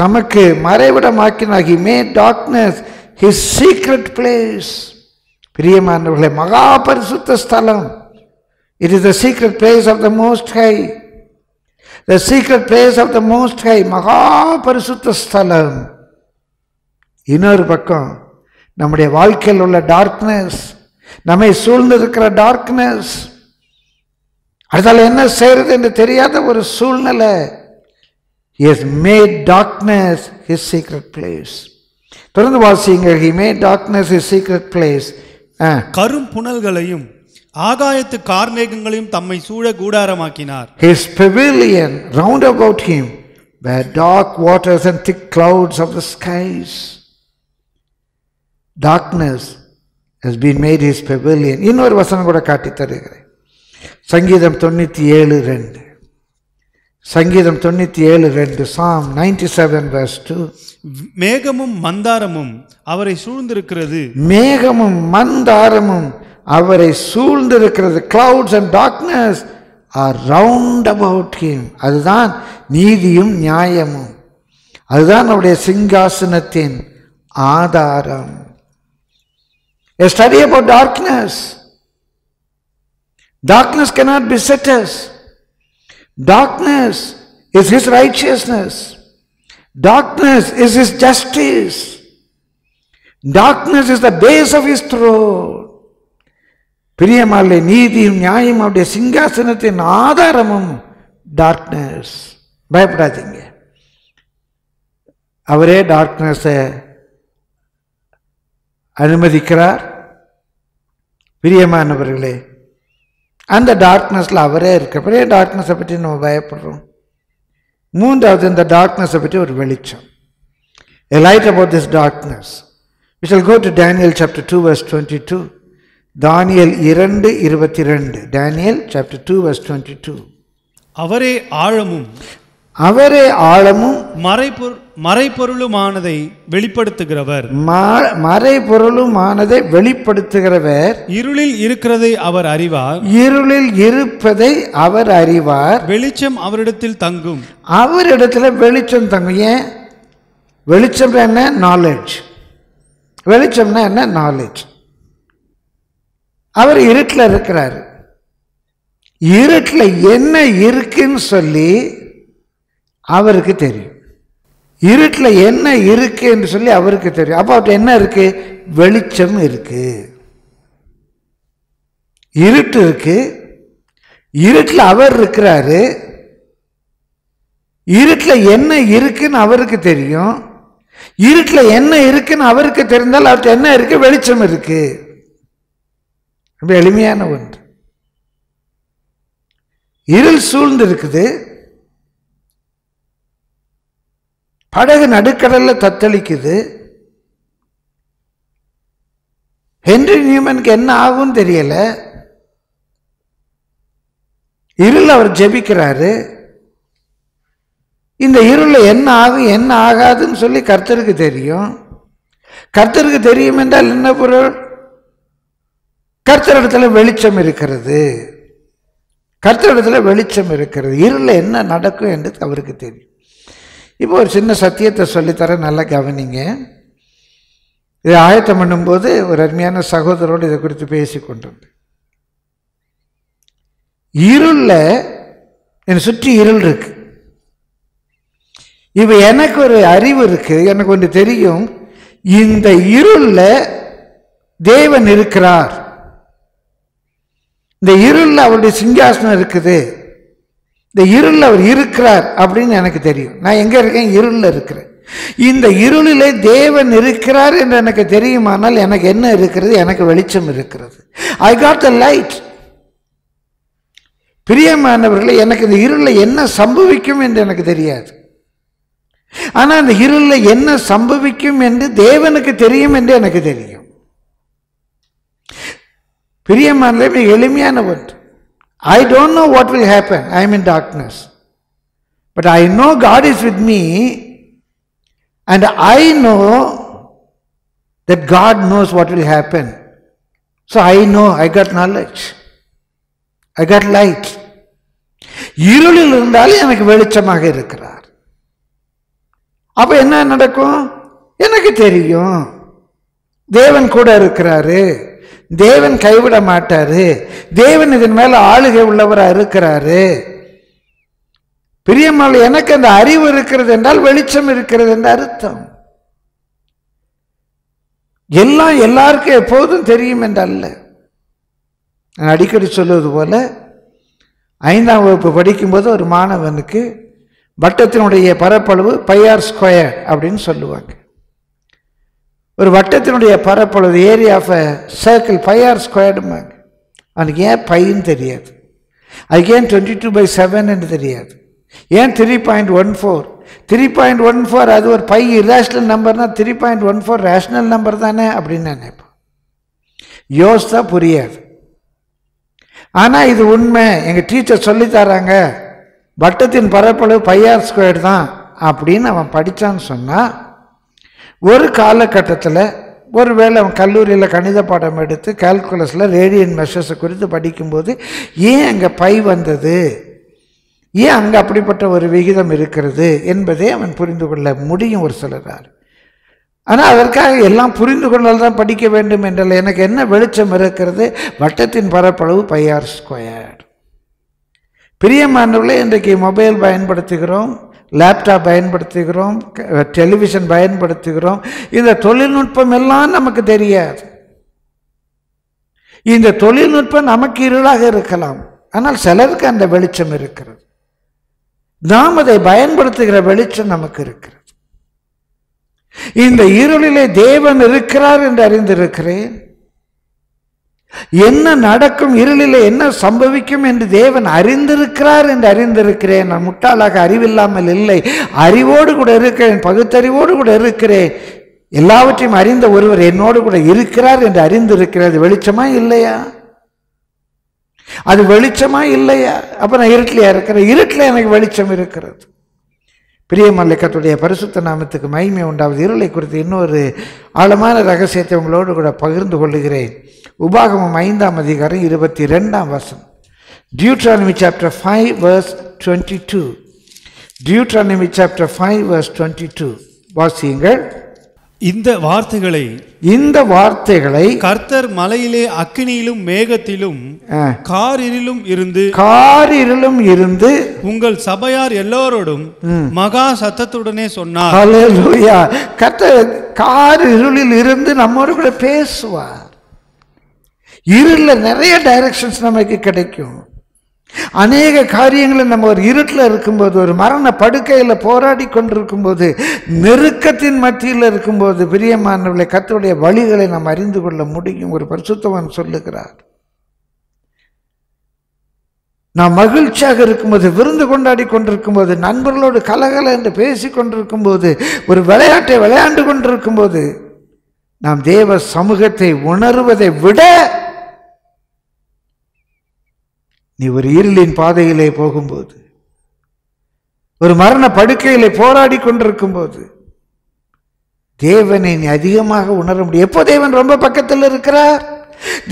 தமக்கு மறைவிடமாக்கினார். He made darkness his secret place. பிரியமானவர்களே, மகா பரிசுத்த ஸ்தலம். It is the secret place of the most high. The secret place of the most high, மகா பரிசுத்த ஸ்தலம். இன்னொரு பக்கம் நம்முடைய வாழ்க்கையில் உள்ள டார்க்னஸ், நம்மை சூழ்ந்திருக்கிற டார்க்னஸ், அதால் என்ன செய்யறது என்று தெரியாத ஒரு சூழ்நிலை. He has made darkness his secret place. தொடர்ந்து வாசியுங்கள். He made darkness his secret place. கரும் புனல்களையும் ஆகாயத்து கார்மேகங்களையும் தம்மை சூழ கூடாரமாக்கினார். His pavilion round about him were dark waters and thick clouds of the skies. Darkness has been made his pavilion. இன்னொரு வசனம் கூட காட்டி தருகிறேன். சங்கீதம் தொண்ணூற்றி ஏழு ரெண்டு. சங்கீதம் தொண்ணூற்றி ஏழு ரெண்டு. Psalm ninety seven verse two. மேகமும் மந்தாரமும் அவரை சூழ்ந்திருக்கிறது, மேகமும் மந்தாரமும் அவரை சூழ்ந்திருக்கிறது. Clouds and darkness are round about him. அதுதான் நீதியும் நியாயமும். அதுதான் அவருடைய சிங்காசனத்தின் ஆதாரம். A study about darkness. Darkness cannot beset us. Darkness is his righteousness. Darkness is his justice. Darkness is the base of his throne. பிரியமாலே நீதியும் நியாயம் அவருடைய சிங்காசனத்தின் ஆதாரமும் டார்க்னஸ். பயப்படாதீங்க, அவரே டார்க்னஸை அனுமதிக்கிறார். பிரியமானவர்களே, அந்த டார்க்னஸில் அவரே இருக்க. ஒரே டார்க்னஸை பற்றி நம்ம பயப்படுறோம். மூன்றாவது, இந்த டார்க்னஸை பற்றி ஒரு வெளிச்சம். A light about this darkness. We shall go to Daniel chapter two verse twenty-two. தானியல் இரண்டு இருபத்தி ரெண்டு. Daniel chapter two verse twenty-two. அவரே ஆழமும் அவரே ஆழமும் மறைபொரு மறைபொருளுமானதை வெளிப்படுத்துகிறவர். மறைபொருளுமானதை வெளிப்படுத்துகிறவர். இருளில் இருக்கிறதை அவர் அறிவார். இருளில் இருப்பதை அவர் அறிவார். வெளிச்சம் அவரிடத்தில் தங்கும். அவரிடத்துல வெளிச்சம் தங்கும். ஏன் வெளிச்சம்? என்ன நாலேஜ்? வெளிச்சம்னா என்ன? நாலேஜ். அவர் இருட்டில் இருக்கிறார். இருட்டில் என்ன இருக்குன்னு சொல்லி அவருக்கு தெரியும். இருட்டில் என்ன இருக்குன்னு சொல்லி அவருக்கு தெரியும். அப்போ அவர்கிட்ட என்ன இருக்கு? வெளிச்சம் இருக்கு. இருட்டு இருக்கு. இருட்டில் அவர் இருக்கிறாரு. இருட்டில் என்ன இருக்குன்னு அவருக்கு தெரியும். இருட்டில் என்ன இருக்குன்னு அவருக்கு தெரிந்தால் அவர்கிட்ட என்ன இருக்கு? வெளிச்சம் இருக்கு. ரொம்ப எளிமையான ஒன்று. இருள் சூழ்ந்து இருக்குது. படகு நடுக்கடல்ல தத்தளிக்குது. ஹென்றி நியூமனுக்கு என்ன ஆகும் தெரியல. இருள் அவர் ஜெபிக்கிறாரு. இந்த இருள என்ன ஆகும் என்ன ஆகாதுன்னு சொல்லி கர்த்தருக்கு தெரியும். கர்த்தருக்கு தெரியும் என்றால் என்ன பொருள்? கர்த்தரிடத்துல வெளிச்சம் இருக்கிறது. கர்த்தரிடத்துல வெளிச்சம் இருக்கிறது. இருளில் என்ன நடக்கும் என்று அவருக்கு தெரியும். இப்போ ஒரு சின்ன சத்தியத்தை சொல்லித்தர, நல்லா கவனிங்க. இதை ஆயத்தம் பண்ணும்போது ஒரு அருமையான சகோதரோடு இதை குறித்து பேசி கொண்டிருந்தேன். இருளில் என்னை சுற்றி இருள் இருக்கு. இப்போ எனக்கு ஒரு அறிவு இருக்கு, எனக்கு ஒன்று தெரியும். இந்த இருளில் தேவன் இருக்கிறார். இந்த இருளில் அவருடைய சிங்காசனம் இருக்குது. இந்த இருளில் அவர் இருக்கிறார் அப்படின்னு எனக்கு தெரியும். நான் எங்கே இருக்கேன்? இருளில் இருக்கிறேன். இந்த இருளிலே தேவன் இருக்கிறார் என்று எனக்கு தெரியுமானால் எனக்கு என்ன இருக்கிறது? எனக்கு வெளிச்சம் இருக்கிறது. I got the light. பிரியமானவர்களே, எனக்கு இந்த இருளில் என்ன சம்பவிக்கும் என்று எனக்கு தெரியாது. ஆனால் அந்த இருளில் என்ன சம்பவிக்கும் என்று தேவனுக்கு தெரியும் என்று எனக்கு தெரியும். பிரியமான எளிமையான ஒன்று. I don't know what will happen. I am in darkness. But I know God is with me and I know that God knows what will happen. So I know, I got knowledge, I got light. இருளில் இருந்தாலும் எனக்கு வெளிச்சமாக இருக்கிறார். அப்போ என்ன நடக்கும்? எனக்கு தெரியும். தேவன் கூட இருக்கிறாரு. தேவன் கைவிட மாட்டாரு. தேவன் இதன் மேல ஆளுகை உள்ளவராக இருக்கிறாரு. பிரியமான எனக்கு அந்த அறிவு இருக்கிறது என்றால் வெளிச்சம் இருக்கிறது என்ற அர்த்தம். எல்லாம் எல்லாருக்கும் எப்போதும் தெரியும் என்றல்ல. நான் அடிக்கடி சொல்வது போல, ஐந்தாம் வகுப்பு படிக்கும்போது ஒரு மாணவனுக்கு வட்டத்தினுடைய பரப்பளவு பையார் ஸ்கொயர் அப்படின்னு சொல்லுவாங்க. ஒரு வட்டத்தினுடைய பரப்பளவு, area of a circle, pi R ஸ்கொயர்டுமாங்க. அவனுக்கு ஏன் பைன்னு தெரியாது. அதுக்கு ஏன் டுவெண்ட்டி டூ பை செவன்னு தெரியாது. ஏன் three point one four? Three point one four அது ஒரு பை இராஷ்னல் நம்பர்னா three point one four rational number தானே அப்படின்னு நான் நினைப்பேன். யோசித்தா புரியாது. ஆனால் இது உண்மை. எங்கள் டீச்சர் சொல்லித்தராங்க வட்டத்தின் பரப்பளவு பை ஆர் ஸ்கொயர் தான் அப்படின்னு அவன் படித்தான்னு சொன்னால், ஒரு காலகட்டத்தில் ஒருவேளை அவன் கல்லூரியில் கணித பாடம் எடுத்து கால்குலஸில் ரேடியன் மெஷர்ஸை குறித்து படிக்கும்போது ஏன் அங்கே பை வந்தது, ஏன் அங்கே அப்படிப்பட்ட ஒரு விகிதம் இருக்கிறது என்பதை அவன் புரிந்து கொள்ள முடியும் ஒரு சிலரார். ஆனால் அதற்காக எல்லாம் புரிந்து கொள்ளல் தான் படிக்க வேண்டும் என்றால் எனக்கு என்ன வெளிச்சம் இருக்கிறது? வட்டத்தின் பரப்பளவு பையார் ஸ்கொயர். பிரியமானவர்களே, இன்றைக்கு மொபைல் பயன்படுத்துகிறோம், லேப்டாப் பயன்படுத்துகிறோம், டெலிவிஷன் பயன்படுத்துகிறோம். இந்த தொழில்நுட்பம் எல்லாம் நமக்கு தெரியாது. இந்த தொழில்நுட்பம் நமக்கு இருளாக இருக்கலாம், ஆனால் சிலருக்கு அந்த வெளிச்சம் இருக்கிறது. நாம் அதை பயன்படுத்துகிற வெளிச்சம் நமக்கு இருக்கிறது. இந்த இருளிலே தேவன் இருக்கிறார் என்று அறிந்திருக்கிறேன். என்ன நடக்கும், இருளிலே என்ன சம்பவிக்கும் என்று தேவன் அறிந்திருக்கிறார் என்று அறிந்திருக்கிறேன். நான் முட்டாளாக அறிவில்லாமல் இல்லை, அறிவோடு கூட இருக்கிறேன், பகுத்தறிவோடு கூட இருக்கிறேன். எல்லாவற்றையும் அறிந்த ஒருவர் என்னோடு கூட இருக்கிறார் என்று அறிந்திருக்கிறது. வெளிச்சமா இல்லையா? அது வெளிச்சமா இல்லையா? அப்ப நான் இருட்டிலையா இருக்கிறேன்? இருட்டில் எனக்கு வெளிச்சம் இருக்கிறது. பிரியமல்லிக்கத்துடைய பரிசுத்த நாமத்துக்கு மகிமை உண்டாவது. இருளை குறித்து இன்னொரு ஆழமான ரகசியத்தை உங்களோடு கூட பகிர்ந்து கொள்ளுகிறேன். உபாகமம் ஐந்தாம் அதிகாரம் இருபத்தி ரெண்டாம் வசனம். Deuteronomy chapter five verse twenty two Deuteronomy chapter five verse twenty two வாசியுங்கள். இந்த வார்த்தைகளை இந்த வார்த்தைகளை கர்த்தர் மலையிலே அக்கினியிலும் மேகத்திலும் காரிலும் இருந்து காரிலும் இருந்து உங்கள் சபையார் எல்லோரோடும் மகா சத்தத்துடனே சொன்னார். ஹல்லேலூயா! கர்த்தர் காரிருளில் இருந்து நம்மோடு கூட பேசுவார். இருளில் நிறைய டைரக்ஷன்ஸ் நமக்கு கிடைக்கும். அநேக காரியங்களும் நம்ம ஒரு இருட்டில் இருக்கும்போது, ஒரு மரண படுக்கையில் போராடி கொண்டிருக்கும் போது, நெருக்கத்தின் மத்தியில் இருக்கும்போது பிரியமானவர்களை கர்த்தருடைய வழிகளை நாம் அறிந்து கொள்ள முடியும். ஒரு பரிசுத்தவான் சொல்லுகிறார், நாம் மகிழ்ச்சியாக இருக்கும்போது, விருந்து கொண்டாடி கொண்டிருக்கும்போது, நண்பர்களோடு கலகல என்று பேசி கொண்டிருக்கும் போது, ஒரு விளையாட்டை விளையாண்டு கொண்டிருக்கும் போது நாம் தேவ சமூகத்தை உணர்வதை விட, நீ ஒரு இருளின் பாதையிலே போகும்போது, ஒரு மரண படுக்கையிலே போராடி கொண்டிருக்கும் போது தேவனை நீ அதிகமாக உணர முடியும். எப்போ தேவன் ரொம்ப பக்கத்தில் இருக்கிறார்?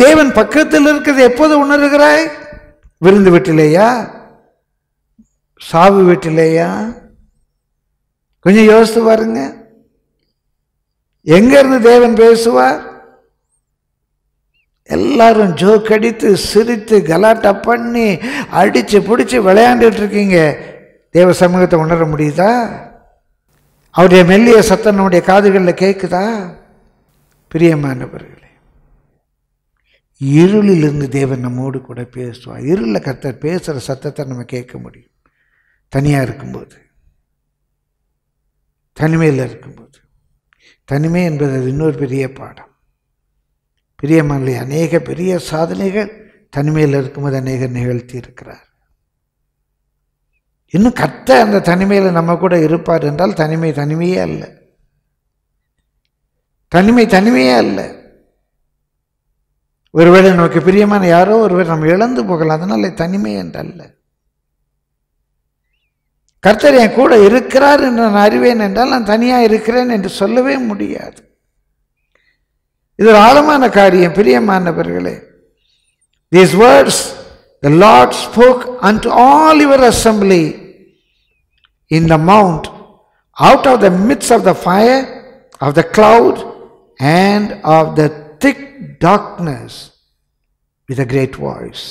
தேவன் பக்கத்தில் இருக்கிறது எப்போது உணர்கிறாய்? விருந்து வீட்டிலேயா? சாவு வீட்டிலேயா? கொஞ்சம் யோசித்து பாருங்க. எங்கேருந்து தேவன் பேசுவார்? எல்லாரும் ஜோக் அடித்து சிரித்து கலாட்டா பண்ணி அடித்து பிடிச்சி விளையாண்டுட்டு இருக்கீங்க, தேவ சமூகத்தை உணர முடியுதா? அவருடைய மெல்லிய சத்தம் நம்முடைய காதுகளில் கேட்குதா? பிரியமானவர்களே, இருளிலிருந்து தேவன் நம்மோடு கூட பேசுவார். இருளில் கர்த்தர் பேசுகிற சத்தத்தை நம்ம கேட்க முடியும். தனியாக இருக்கும்போது, தனிமையில் இருக்கும்போது. தனிமை என்பது அது இன்னொரு பெரிய பாடம். பிரியமானவர்களே, அநேக பெரிய சாதனைகள் தனிமையில் இருக்கும்போது அநேகர் நிகழ்த்தி இருக்கிறார். இன்னும் கர்த்தர் அந்த தனிமையில் நம்ம கூட இருப்பார் என்றால் தனிமை தனிமையே அல்ல. தனிமை தனிமையே அல்ல. ஒருவேளை நமக்கு பிரியமான யாரோ ஒருவர் நம்ம இழந்து போகலாம், அதனால தனிமை என்றல்ல. கர்த்தர் என் கூட இருக்கிறார் என்று நான் அறிவேன் என்றால் நான் தனியாக இருக்கிறேன் என்று சொல்லவே முடியாது. இது ஒரு ஆழமான காரியம் பிரியமானவர்களே. These words the Lord spoke unto all your assembly in the mount out of the midst of the fire, of the cloud, and of the thick darkness with a great voice.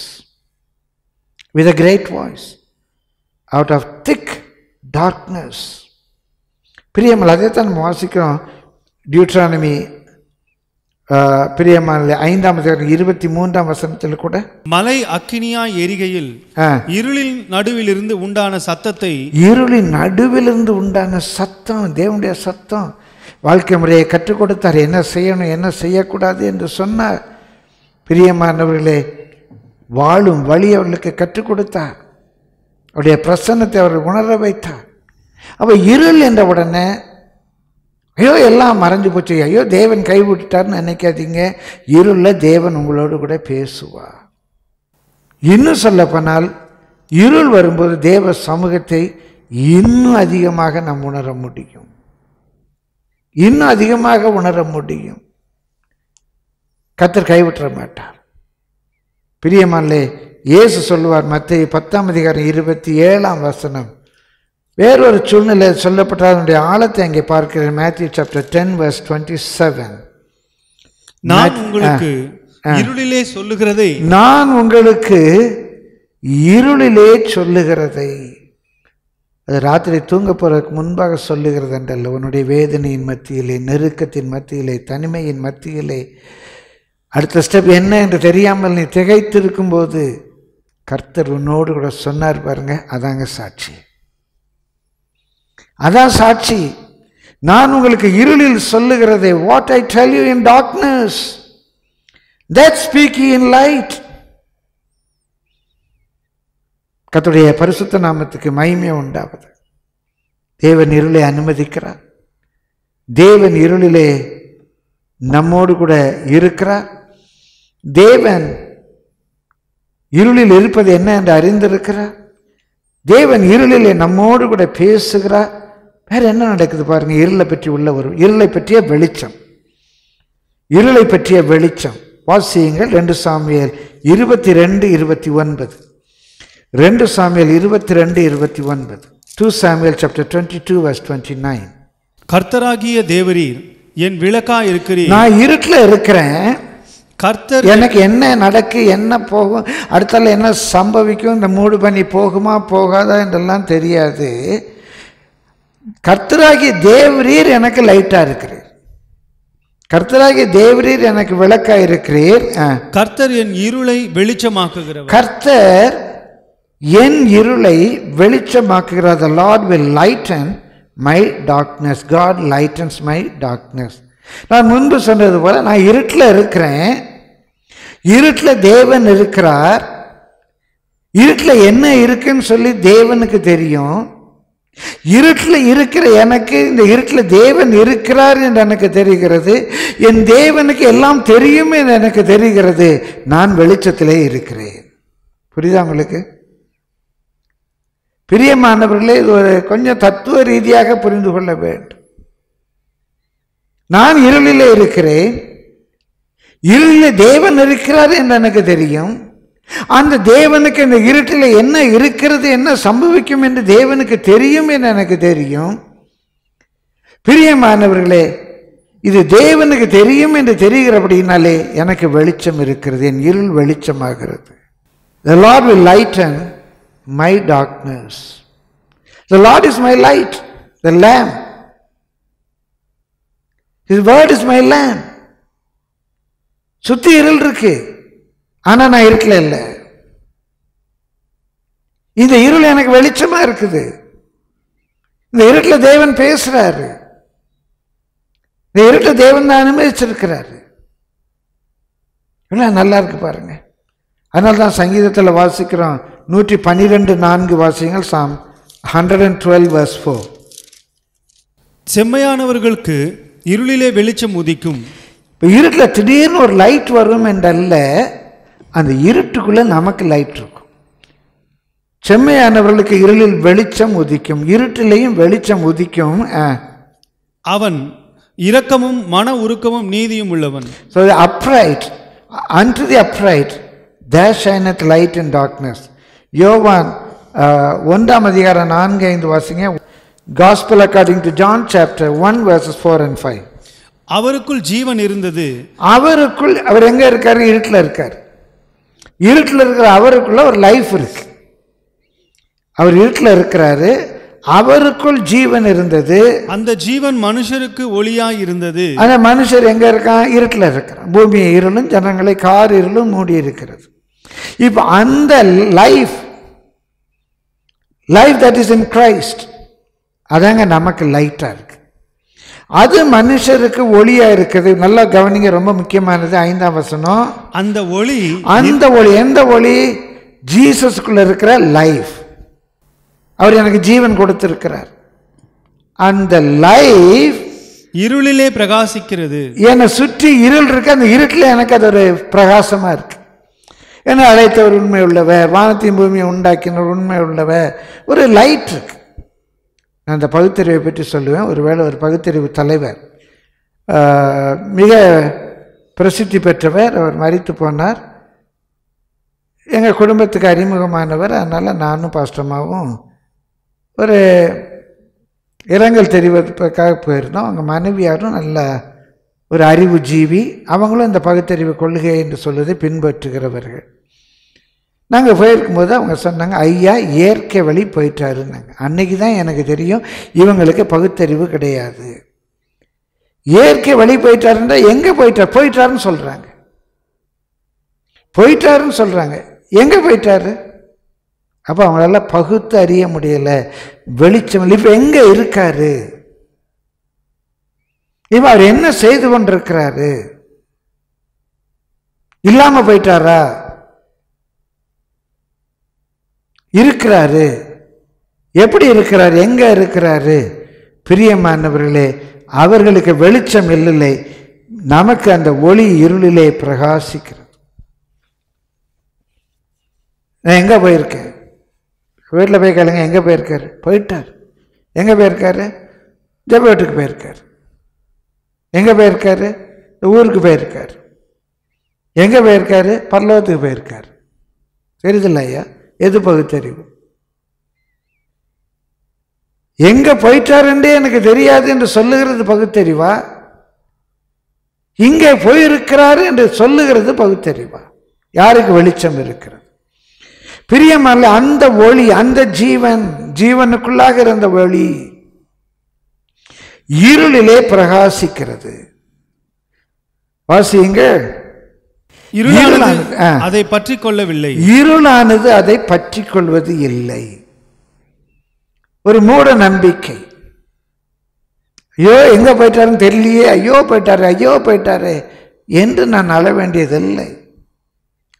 With a great voice. Out of thick darkness. பிரியமானவர்களே, அதை தான் நம்ம வாசிக்கிறோம். Deuteronomy பிரியமான ஐந்தாம் அதிகாரம் இருபத்தி மூன்றாம் வசனத்தில் கூட மலை அக்கினியாய் எரிகையில் இருளின் நடுவில் இருந்து உண்டான சத்தத்தை இருளின் நடுவிலிருந்து உண்டான சத்தம், தேவனுடைய சத்தம். வாழ்க்கை முறையை கற்றுக் கொடுத்தார், என்ன செய்யணும் என்ன செய்யக்கூடாது என்று சொன்னார். பிரியமானவர்களே, வாழும் வழி அவர்களுக்கு கற்றுக் கொடுத்தார். அவருடைய பிரசன்னத்தை அவர்கள் உணர வைத்தார். அப்போ இருள் என்ற உடனே ஐயோ எல்லாம் மறைஞ்சு போச்சு, ஐயோ தேவன் கைவிட்டுட்டார்னு நினைக்காதீங்க. இருளில் தேவன் உங்களோடு கூட பேசுவார். இன்னும் சொல்லப்போனால் இருள் வரும்போது தேவ சமூகத்தை இன்னும் அதிகமாக நாம் உணர முடியும். இன்னும் அதிகமாக உணர முடியும். கர்த்தர் கைவிட்டுற மாட்டார். பிரியமானே, இயேசு சொல்லுவார் மத்தேயு பத்தாம் அதிகாரம் இருபத்தி ஏழாம் வசனம். வேறொரு சூழ்நிலை சொல்லப்பட்ட அதனுடைய ஆழத்தை அங்கே பார்க்கிறேன். மேத்யூ சாப்டர் டென் வர்ஸ் இருபத்தி ஏழு. நான் உங்களுக்கு இருளிலே சொல்லுகிறதை நான் உங்களுக்கு இருளிலே சொல்லுகிறதை அது ராத்திரி தூங்க போறதுக்கு முன்பாக சொல்லுகிறது என்றல்ல. உன்னுடைய வேதனையின் மத்தியிலே, நெருக்கத்தின் மத்தியிலே, தனிமையின் மத்தியிலே, அடுத்த ஸ்டெப் என்ன என்று தெரியாமல் நீ திகைத்திருக்கும்போது கர்த்தர் உன்னோடு கூட சொன்னார் பாருங்க. அதாங்க சாட்சி, அதான் சாட்சி. நான் உங்களுக்கு இருளில் சொல்லுகிறதை, what I tell you in darkness that speak you in light. கர்த்தருடைய பரிசுத்த நாமத்துக்கு மகிமை உண்டாவது. தேவன் இருளை அனுமதிக்கிறார், தேவன் இருளிலே நம்மோடு கூட இருக்கிறார். தேவன் இருளில் இருப்பது என்ன என்று அறிந்திருக்கிறார். தேவன் இருளிலே நம்மோடு கூட பேசுகிறார். வேற என்ன நடக்குது பாருங்க. இருளை பற்றி உள்ள ஒரு இருளை பற்றிய வெளிச்சம், இருளை பற்றிய வெளிச்சம் வாசியுங்கள். ரெண்டு சாமுவேல் இருபத்தி ரெண்டு இருபத்தி ஒன்பது ரெண்டு சாமுவேல் இருபத்தி ரெண்டு இருபத்தி ஒன்பது two Samuel chapter twenty two verse twenty nine. கர்த்தராகிய தேவரீர் என் விளக்கா இருக்கிறீர். நான் இருட்டில் இருக்கிறேன். கர்த்தர் எனக்கு என்ன நடக்கு, என்ன போகும், அடுத்தால என்ன சம்பவிக்கும், இந்த மூடு பண்ணி போகுமா போகாதா என்றெல்லாம் தெரியாது. கர்த்தராகிய தேவரீர் எனக்கு லைட்டா இருக்கிறீர். கர்த்தராகிய தேவரீர் எனக்கு விளக்கா இருக்கிறீர். கர்த்தர் என் இருளை வெளிச்சமாக்குகிறார். கர்த்தர் என் இருளை வெளிச்சமாக்குகிறார். The Lord will lighten my darkness. God lightens my darkness. நான் முன்பு சொன்னது போல நான் இருட்டில் இருக்கிறேன். இருட்டில் தேவன் இருக்கிறார். இருட்டில் என்ன இருக்குன்னு சொல்லி தேவனுக்கு தெரியும். இருட்டில் இருக்கிற எனக்கு, இந்த இருட்டில் தேவன் இருக்கிறார் என்று எனக்கு தெரிகிறது. என் தேவனுக்கு எல்லாம் தெரியும் என்று எனக்கு தெரிகிறது. நான் வெளிச்சத்திலே இருக்கிறேன். புரியுதா உங்களுக்கு பிரியமானவர்களே? இது ஒரு கொஞ்சம் தத்துவ ரீதியாக புரிந்து கொள்ள வேண்டும். நான் இருளிலே இருக்கிறேன், இருளிலே தேவன் இருக்கிறார் என்று எனக்கு தெரியும். அந்த தேவனுக்கு இந்த இருட்டில் என்ன இருக்கிறது, என்ன சம்பவிக்கும் என்று தேவனுக்கு தெரியும் என்று எனக்கு தெரியும். பிரியமானவர்களே, இது தேவனுக்கு தெரியும் என்று தெரிகிறபடினாலே எனக்கு வெளிச்சம் இருக்கிறது. என் இருள் வெளிச்சமாகிறது. The Lord will lighten my darkness. The Lord is my light, the lamp. His word is my lamp. சுத்தி இருள் இருக்கு, ஆனா நான் இருக்கல இல்ல. இந்த இருள் எனக்கு வெளிச்சமா இருக்குது. இந்த இருட்டுல தேவன் பேசுறாரு. இந்த இருட்டுல தேவன் தான் அனுமதிச்சிருக்கிறாரு. நல்லா இருக்கு பாருங்க. அதனால்தான் சங்கீதத்தில் வாசிக்கிறோம். நூற்றி பன்னிரெண்டு நான்கு வாசிங்கள். Psalm hundred and twelve verse four. செம்மையானவர்களுக்கு இருளிலே வெளிச்சம் உதிக்கும். இப்போ இருட்டில் திடீர்னு ஒரு லைட் வரும் என்றல்ல, அந்த இருட்டுக்குள்ளே நமக்கு லைட் இருக்கும். செம்மையானவர்களுக்கு இருளில் வெளிச்சம் உதிக்கும். இருட்டிலையும் வெளிச்சம் உதிக்கும். அவன் இரக்கமும் மன உருக்கமும் நீதியும் உள்ளவன். So the upright, unto the upright there shineth light in darkness. யோவான் ஒன்றாம் அதிகாரம் நான்கு ஐந்து வாசிங்க. Gospel according to John chapter one verses four and five. அவருக்குள் ஜீவன் இருந்தது. அவருக்குள், அவர் எங்க இருக்காரு? இருட்டில் இருக்கார். இருட்டில் இருக்கிற அவருக்குள்ள ஒரு லைஃப் இருக்கு. அவர் இருட்டில் இருக்கிறாரு. அவருக்குள் ஜீவன் இருந்தது. அந்த ஜீவன் மனுஷருக்கு ஒளியாய் இருந்தது. அந்த மனுஷர் எங்க இருக்கான்? இருட்டில் இருக்கிறான். பூமியை இருளும் ஜனங்களை கார் இருளும் மூடி இருக்கிறது. இப்ப அந்த life life that is in Christ, அதாங்க நமக்கு லைட்டாக இருக்கு. அது மனுஷருக்கு ஒளியாக இருக்குது. நல்லா கவனிங்க, ரொம்ப முக்கியமானது. ஐந்தாம் வசனம். அந்த ஒளி, அந்த ஒளி, எந்த ஒளி? ஜீசஸ்குள்ள இருக்கிற லைஃப். அவர் எனக்கு ஜீவன் கொடுத்திருக்கிறார். அந்த லைஃப் இருளிலே பிரகாசிக்கிறது. என்னை சுற்றி இருள் இருக்கு, அந்த இருட்டில் எனக்கு அது ஒரு பிரகாசமாக இருக்கு. என்னை அழைத்தவர் உண்மை உள்ளவர், வானத்தையும் பூமியை உண்டாக்கினவர் உண்மை உள்ளவர். ஒரு லைட் இருக்கு. நான் அந்த பகுத்தறிவை பற்றி சொல்லுவேன். ஒருவேளை ஒரு பகுத்தறிவு தலைவர் மிக பிரசித்தி பெற்றவர், அவர் மரித்து போனார். எங்கள் குடும்பத்துக்கு அறிமுகமானவர். அதனால் நானும் பாஸ்டமாகவும் ஒரு இரங்கல் தெரிவிப்பதற்காக போயிருந்தோம். அவங்க மனைவியாரும் நல்ல ஒரு அறிவு ஜீவி, அவங்களும் இந்த பகுத்தறிவு கொள்கை என்று சொல்வதை பின்பற்றுகிறவர்கள். நாங்கள் போயிருக்கும்போது அவங்க சொன்னாங்க, ஐயா இயற்கை வழி போயிட்டாருன்னாங்க. அன்றைக்கி தான் எனக்கு தெரியும் இவங்களுக்கு பகுத்தறிவு கிடையாது. இயற்கை வழி போயிட்டாருன்றா எங்கே போயிட்டார்? போயிட்டாருன்னு சொல்கிறாங்க, போயிட்டாருன்னு சொல்கிறாங்க, எங்கே போயிட்டாரு? அப்போ அவங்களால பகுத்து அறிய முடியலை. வெளிச்சம் இப்போ எங்கே இருக்காரு? இப்போ அவர் என்ன செய்து கொண்டிருக்கிறாரு? இல்லாமல் போயிட்டாரா? இருக்கிறாரு? எப்படி இருக்கிறாரு? எங்கே இருக்கிறாரு? பிரியமானவர்களே, அவர்களுக்கு வெளிச்சம் இல்லை, நமக்கு அந்த ஒளி இருளிலே பிரகாசிக்கிறது. நான் எங்கே போயிருக்கேன்? வீட்டில் போய் கேளுங்க, எங்கே போயிருக்காரு? போயிட்டார். எங்கே போயிருக்காரு? ஜெப வீட்டுக்கு போயிருக்கார். எங்கே போயிருக்காரு? இந்த ஊருக்கு போயிருக்கார். எங்கே போயிருக்காரு? பல்லவத்துக்கு போயிருக்கார். தெரியுதில்ல ஐயா, எது பகுத்தறிவு? எங்கே போயிட்டாருன்றே எனக்கு தெரியாது என்று சொல்லுகிறது பகுத்தறிவா? இங்கே போயிருக்கிறாரு என்று சொல்லுகிறது பகுத்தறிவா? யாருக்கு வெளிச்சம் இருக்கிறது? பிரியமல்ல, அந்த ஒளி, அந்த ஜீவன், ஜீவனுக்குள்ளாக இருந்த ஒளி இருளிலே பிரகாசிக்கிறது. வாசியுங்க. இருளானது அதை பற்றி கொள்ளவில்லை, இருளானது அதை பற்றி கொள்வது இல்லை. ஒரு மூட நம்பிக்கை. ஐயோ எங்க போயிட்டாருன்னு தெரியலையே, ஐயோ போயிட்டாரு, ஐயோ போயிட்டாரு என்று நான் அழ வேண்டியதில்லை.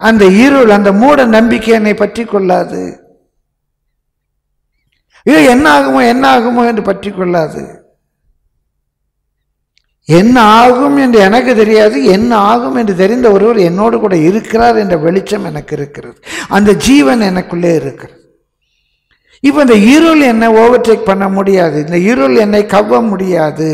அந்த இருள், அந்த மூட நம்பிக்கை என்னை பற்றி கொள்ளாது. ஐயோ என்ன ஆகுமோ என்ன ஆகுமோ என்று பற்றி கொள்ளாது. என்ன ஆகும் என்று எனக்கு தெரியாது, என்ன ஆகும் என்று தெரிந்த ஒருவர் என்னோடு கூட இருக்கிறார் என்ற வெளிச்சம் எனக்கு இருக்கிறது. அந்த ஜீவன் எனக்குள்ளே இருக்கிறது. இப்போ இந்த இருள் என்னை ஓவர்டேக் பண்ண முடியாது, இந்த இருள் என்னை கவ்வ முடியாது.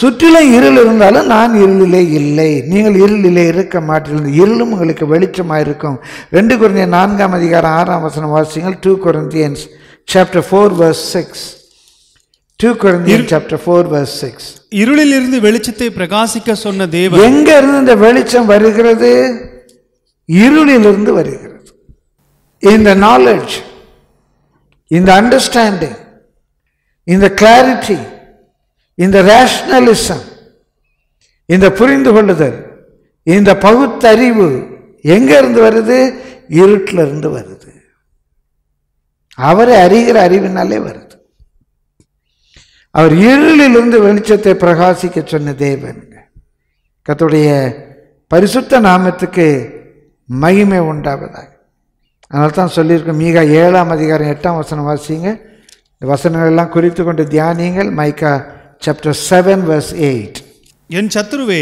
சுற்றிலும் இருள் இருந்தாலும் நான் இருளிலே இல்லை, நீங்கள் இருளிலே இருக்க மாட்டீர்கள், இருளும் உங்களுக்கு வெளிச்சமாக இருக்கும். ரெண்டு கொரிந்தியர் நான்காம் அதிகாரம் ஆறாம் வசனம் வாசிங்கள். Two Corinthians chapter four verse six. two Corinthians chapter four verse six. இருளில் இருந்து வெளிச்சத்தை பிரகாசிக்க சொன்ன தேவன். எங்க இருந்து இந்த வெளிச்சம் வருகிறது? இருளில் இருந்து வருகிறது. இந்த knowledge, இந்த understanding, இந்த clarity, இந்த rationalism, இந்த புரிந்து கொள்ளுதல், இந்த பகுத்தறிவு எங்க இருந்து வருது? இருட்டில் இருந்து வருது. அவரை அறிகிற அறிவினாலே வருது. அவர் இருளிலிருந்து வெளிச்சத்தை பிரகாசிக்க சொன்ன தேவன். கர்த்தருடைய பரிசுத்த நாமத்துக்கு மகிமை உண்டாவதாக. அதனால தான் சொல்லியிருக்கோம், மீகா ஏழாம் அதிகாரம் எட்டாம் வசனம் வாசிங்க. இந்த வசனங்களெல்லாம் குறித்து கொண்டு தியானிங்கள். Micah chapter seven verse eight. என் சத்துருவே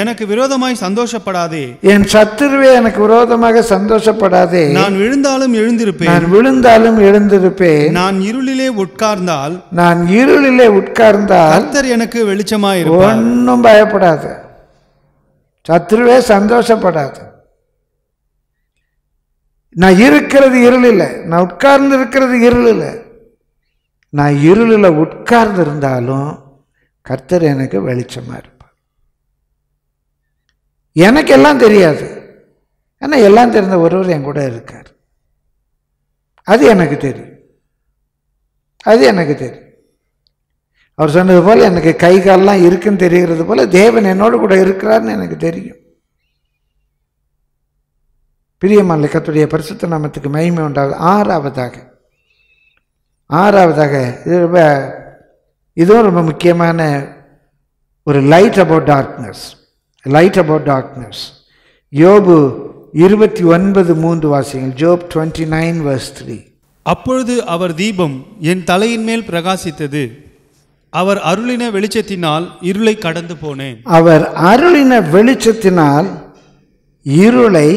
எனக்கு விரோதமாய் சந்தோஷப்படாதே, என் சத்துருவே எனக்கு விரோதமாக சந்தோஷப்படாதே. நான் விழுந்தாலும் எழுந்திருப்பேன், நான் விழுந்தாலும் எழுந்திருப்பேன். நான் இருளிலே உட்கார்ந்தால், நான் இருளிலே உட்கார்ந்தால் கர்த்தர் எனக்கு வெளிச்சமாய் இருப்பார். ஒன்றும் பயப்படாது, சத்துருவே சந்தோஷப்படாது. நான் இருக்கிறது இருளில், நான் உட்கார்ந்து இருக்கிறது இருளில். நான் இருளில் உட்கார்ந்து இருந்தாலும் கர்த்தர் எனக்கு வெளிச்சமாக இருப்பார். எனக்கு எல்லாம் தெரியாது, ஆனால் எல்லாம் தெரிந்த ஒருவர் என் கூட இருக்கார். அது எனக்கு தெரியும், அது எனக்கு தெரியும். அவர் சொன்னது போல் எனக்கு கை கால்லாம் இருக்குன்னு தெரிகிறது போல தேவன் என்னோடு கூட இருக்கிறார்னு எனக்கு தெரியும். பிரியமான கர்த்தருடைய பரிசுத்த நாமத்துக்கு மகிமை உண்டாவது. ஆறாவதாக ஆறாவதாக இது ரொம்ப இதுவும் ரொம்ப முக்கியமான ஒரு light about darkness. Light about darkness. யோபு இருபத்தி ஒன்பது மூன்று வாசிங்கள். Job twenty nine verse three. அப்பொழுது அவர் தீபம் என் தலையின் மேல் பிரகாசித்தது, அவர் அருளின வெளிச்சத்தினால் இருளை கடந்து போனேன். அவர் அருளின வெளிச்சத்தினால் இருளை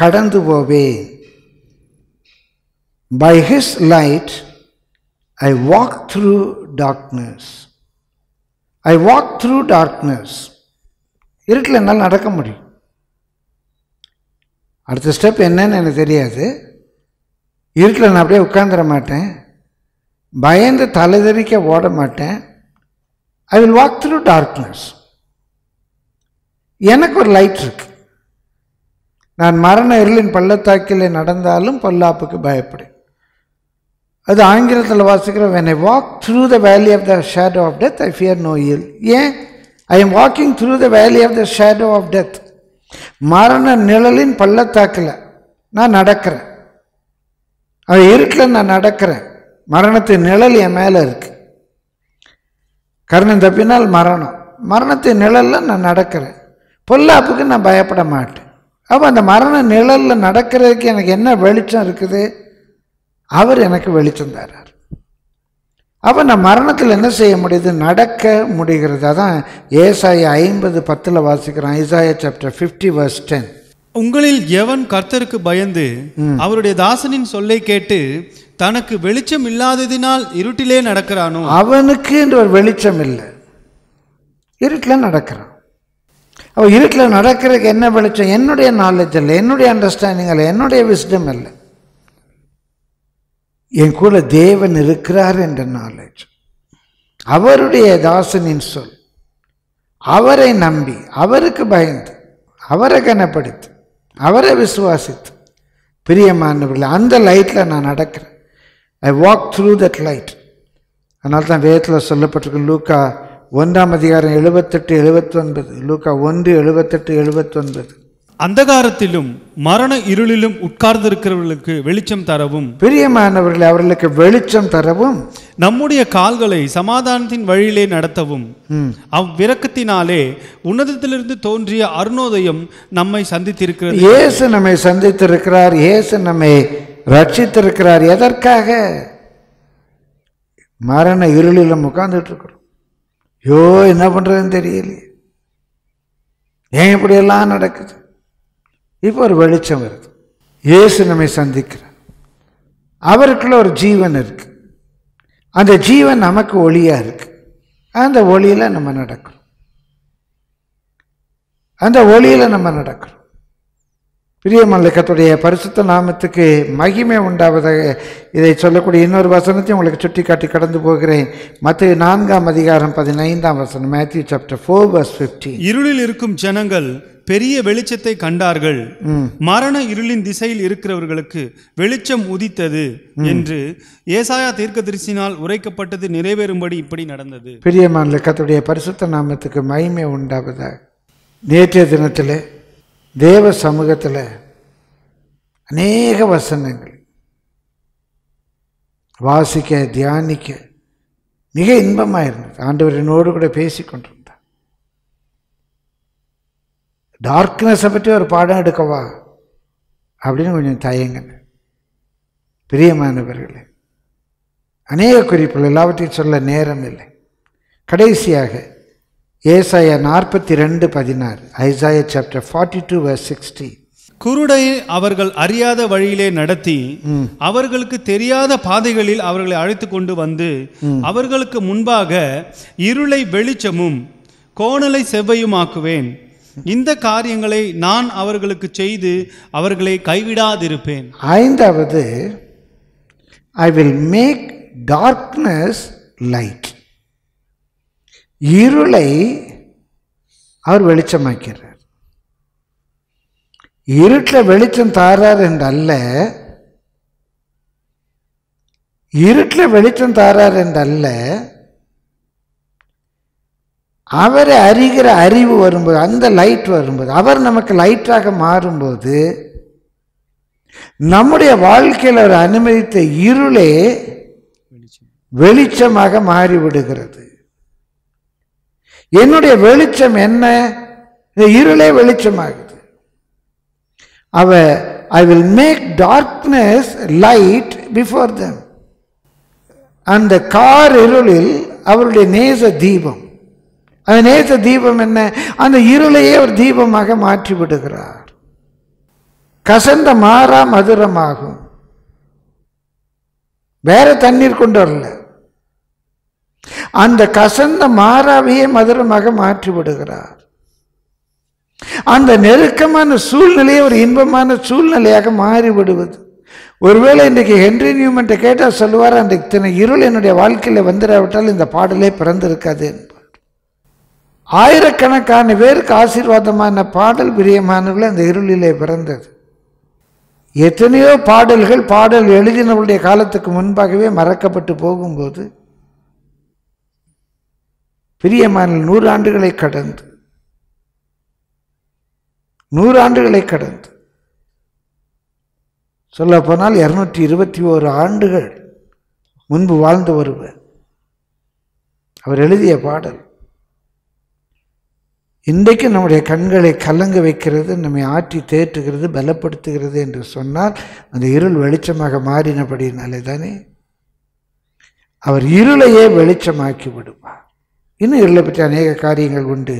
கடந்து போவேன். By his light I walk through darkness. I walk through darkness. இருட்டில் என்னால் நடக்க முடியும். அடுத்த ஸ்டெப் என்னன்னு எனக்கு தெரியாது. இருட்டில் நான் அப்படியே உட்காந்துட மாட்டேன், பயந்து தலைதறிக்க ஓட மாட்டேன். I will walk through darkness. எனக்கு ஒரு லைட் இருக்கு. நான் மரண இருளின் பள்ளத்தாக்கிலே நடந்தாலும் பொல்லாப்புக்கு பயப்படு. அது ஆங்கிலத்தில் வாசிக்கிற when I walk through the valley of the shadow of death I fear no ill. ஏன் I am walking through the valley of the shadow of death. மரண நிழலின் பள்ளத்தாக்கில் நான் நடக்கிறேன், அது இருட்டில் நான் நடக்கிறேன். மரணத்தின் நிழல் என் மேலே இருக்கு. கர்ணன் தப்பினால் மரணம், மரணத்தின் நிழலில் நான் நடக்கிறேன். பொல்லாப்புக்கு நான் பயப்பட மாட்டேன். அப்போ அந்த மரண நிழலில் நடக்கிறதுக்கு எனக்கு என்ன வெளிச்சம் இருக்குது? அவர் எனக்கு வெளிச்சம் தர்றார். அப்போ நான் மரணத்தில் என்ன செய்ய முடியுது? நடக்க முடிகிறது. அதான் ஏசாயா ஐம்பது பத்தில் வாசிக்கிறான். Isaiah chapter fifty verse ten, உங்களில் எவன் கர்த்தருக்கு பயந்து அவருடைய தாசனின் சொல்லை கேட்டு தனக்கு வெளிச்சம் இல்லாததினால் இருட்டிலே நடக்கிறானோ அவனுக்கு என்று ஒரு வெளிச்சம் இல்லை, இருட்டில் நடக்கிறான். அப்போ இருட்டில் நடக்கிறதுக்கு என்ன வெளிச்சம்? என்னுடைய நாலேஜ் இல்லை, என்னுடைய அண்டர்ஸ்டாண்டிங் இல்லை, என்னுடைய விஸ்டம் இல்லை, என் கூட தேவன் இருக்கிறார் என்ற நாலேஜ். அவருடைய தாசனின் சொல், அவரை நம்பி, அவருக்கு பயந்து, அவரை கனப்படுத்தி, அவரை விசுவாசித்து, பிரியமானவர்களே அந்த லைட்டில் நான் நடக்கிறேன். I walk through that light. அதனால தான் வேதத்தில் சொல்லப்பட்டிருக்கு. லூக்கா ஒன்றாம் அதிகாரம் எழுபத்தெட்டு எழுபத்தொன்பது லூக்கா ஒன்று எழுபத்தெட்டு எழுபத்தொன்பது, அந்தகாரத்திலும் மரண இருளிலும் உட்கார்ந்திருக்கிறவர்களுக்கு வெளிச்சம் தரவும், பிரியமானவர்களே அவர்களுக்கு வெளிச்சம் தரவும், நம்முடைய கால்களை சமாதானத்தின் வழியிலே நடத்தவும், அவ்விரக்கத்தினாலே உன்னதத்திலிருந்து தோன்றிய அருணோதயம் நம்மை சந்தித்திருக்கிறது. இயேசு நம்மை சந்தித்திருக்கிறார், இயேசு நம்மை ரட்சித்திருக்கிறார். எதற்காக? மரண இருளிலும் உட்கார்ந்துட்டு இருக்கிறோம், ஐயோ என்ன பண்றதுன்னு தெரியலையே, ஏன் இப்படியெல்லாம் நடக்குது? இப்போ ஒரு வெளிச்சம் வருது. இயேசு நம்மை சந்திக்கிறார், அவருக்குள்ள ஒரு ஜீவன் இருக்கு, அந்த ஜீவன் நமக்கு ஒளியா இருக்கு. அந்த ஒளியில நம்ம நடக்கிறோம், அந்த ஒளியில நம்ம நடக்கிறோம். பிரியமல்லக்கத்துடைய பரிசுத்த நாமத்துக்கு மகிமை உண்டாவதாக. இதை சொல்லக்கூடிய இன்னொரு வசனத்தையும் உங்களுக்கு சுட்டி காட்டி கடந்து போகிறேன். மத்திய நான்காம் அதிகாரம் பதினைந்தாம் வசனம், Matthew chapter four verse fifteen, இருளில் இருக்கும் ஜனங்கள் பெரிய வெளிச்சத்தை கண்டார்கள், மரண இருளின் திசையில் இருக்கிறவர்களுக்கு வெளிச்சம் உதித்தது என்று ஏசாயா தீர்க்கதரிசினால் உரைக்கப்பட்டது நிறைவேறும்படி இப்படி நடந்தது. பிரியமான கர்த்தருடைய பரிசுத்த நாமத்துக்கு மகிமை உண்டாவதாக. நேற்றைய தினத்தில் தேவ சமூகத்தில் அநேக வசனங்கள் வாசிக்க தியானிக்க மிக இன்பமாக இருந்தது. ஆண்டவர் என்னோடு கூட பேசிக்கொண்டிருந்தார். டார்க்னஸை பற்றி ஒரு பாடம் எடுக்கவா அப்படின்னு கொஞ்சம் தயங்குங்க. பிரியமானவர்களே அநேக குறிப்புகள், எல்லாவற்றையும் சொல்ல நேரம் இல்லை. கடைசியாக ஏசாயா நாற்பத்தி ரெண்டு பதினாறு, Isaiah chapter forty two verse sixty, குருடை அவர்கள் அறியாத வழியிலே நடத்தி அவர்களுக்கு தெரியாத பாதைகளில் அவர்களை அழைத்து கொண்டு வந்து அவர்களுக்கு முன்பாக இருளை வெளிச்சமும் கோணலை செவ்வையுமாக்குவேன், இந்த காரியங்களை நான் அவர்களுக்கு செய்து அவர்களை கைவிடாதிருப்பேன். ஐந்தாவது, I will make darkness light. இருளை அவர் வெளிச்சமாக்கிறார். இருட்டில் வெளிச்சம் தாரார் என்றல்ல, இருட்டில் வெளிச்சம் தாரார் என்றல்ல, அவரை அறிகிற அறிவு வரும்போது, அந்த லைட் வரும்போது, அவர் நமக்கு லைட்டாக மாறும்போது நம்முடைய வாழ்க்கையில் அவர் அனுமதித்த இருளே வெளிச்சமாக மாறிவிடுகிறது. என்னுடைய வெளிச்சம் என்ன? இந்த இருளே வெளிச்சமாகுது. அவர் I will make darkness light before them. அந்த கார் இருளில் அவருடைய நேச தீபம், அந்த நேச தீபம் என்ன? அந்த இருளையே ஒரு தீபமாக மாற்றி விடுகிறார். கசந்த மாறா மதுரமாகும். வேற தண்ணீர் கொண்டு வரல, அந்த கசந்த மாறாவையே மதுரமாக மாற்றி விடுகிறார். அந்த நெருக்கமான சூழ்நிலையை ஒரு இன்பமான சூழ்நிலையாக மாறிவிடுவது. ஒருவேளை இன்றைக்கு ஹென்றி நியூமன்ட்ட கேட்டால் சொல்லுவார், அந்த இத்தனை இருள் என்னுடைய வாழ்க்கையில் வந்துடாவிட்டால் இந்த பாடலே பிறந்திருக்காது என்பார். ஆயிரக்கணக்கான பேருக்கு ஆசீர்வாதமான பாடல் பிரியமானவர்கள் அந்த இருளிலே பிறந்தது. எத்தனையோ பாடல்கள் பாடல் எழுதினவருடைய காலத்துக்கு முன்பாகவே மறக்கப்பட்டு போகும்போது பிரியமான நூறாண்டுகளை கடந்து நூறாண்டுகளை கடந்து சொல்ல போனால் இருநூற்றி இருபத்தி ஓரு ஆண்டுகள் முன்பு வாழ்ந்த ஒருவர் அவர் எழுதிய பாடல் இன்றைக்கு நம்முடைய கண்களை கலங்க வைக்கிறது, நம்மை ஆற்றி தேற்றுகிறது, பலப்படுத்துகிறது என்று சொன்னால் அந்த இருள் வெளிச்சமாக மாறினபடினாலே தானே அவர் இருளையே வெளிச்சமாக்கி விடுவார். இன்னும் இருளை பற்றி அநேக காரியங்கள் உண்டு.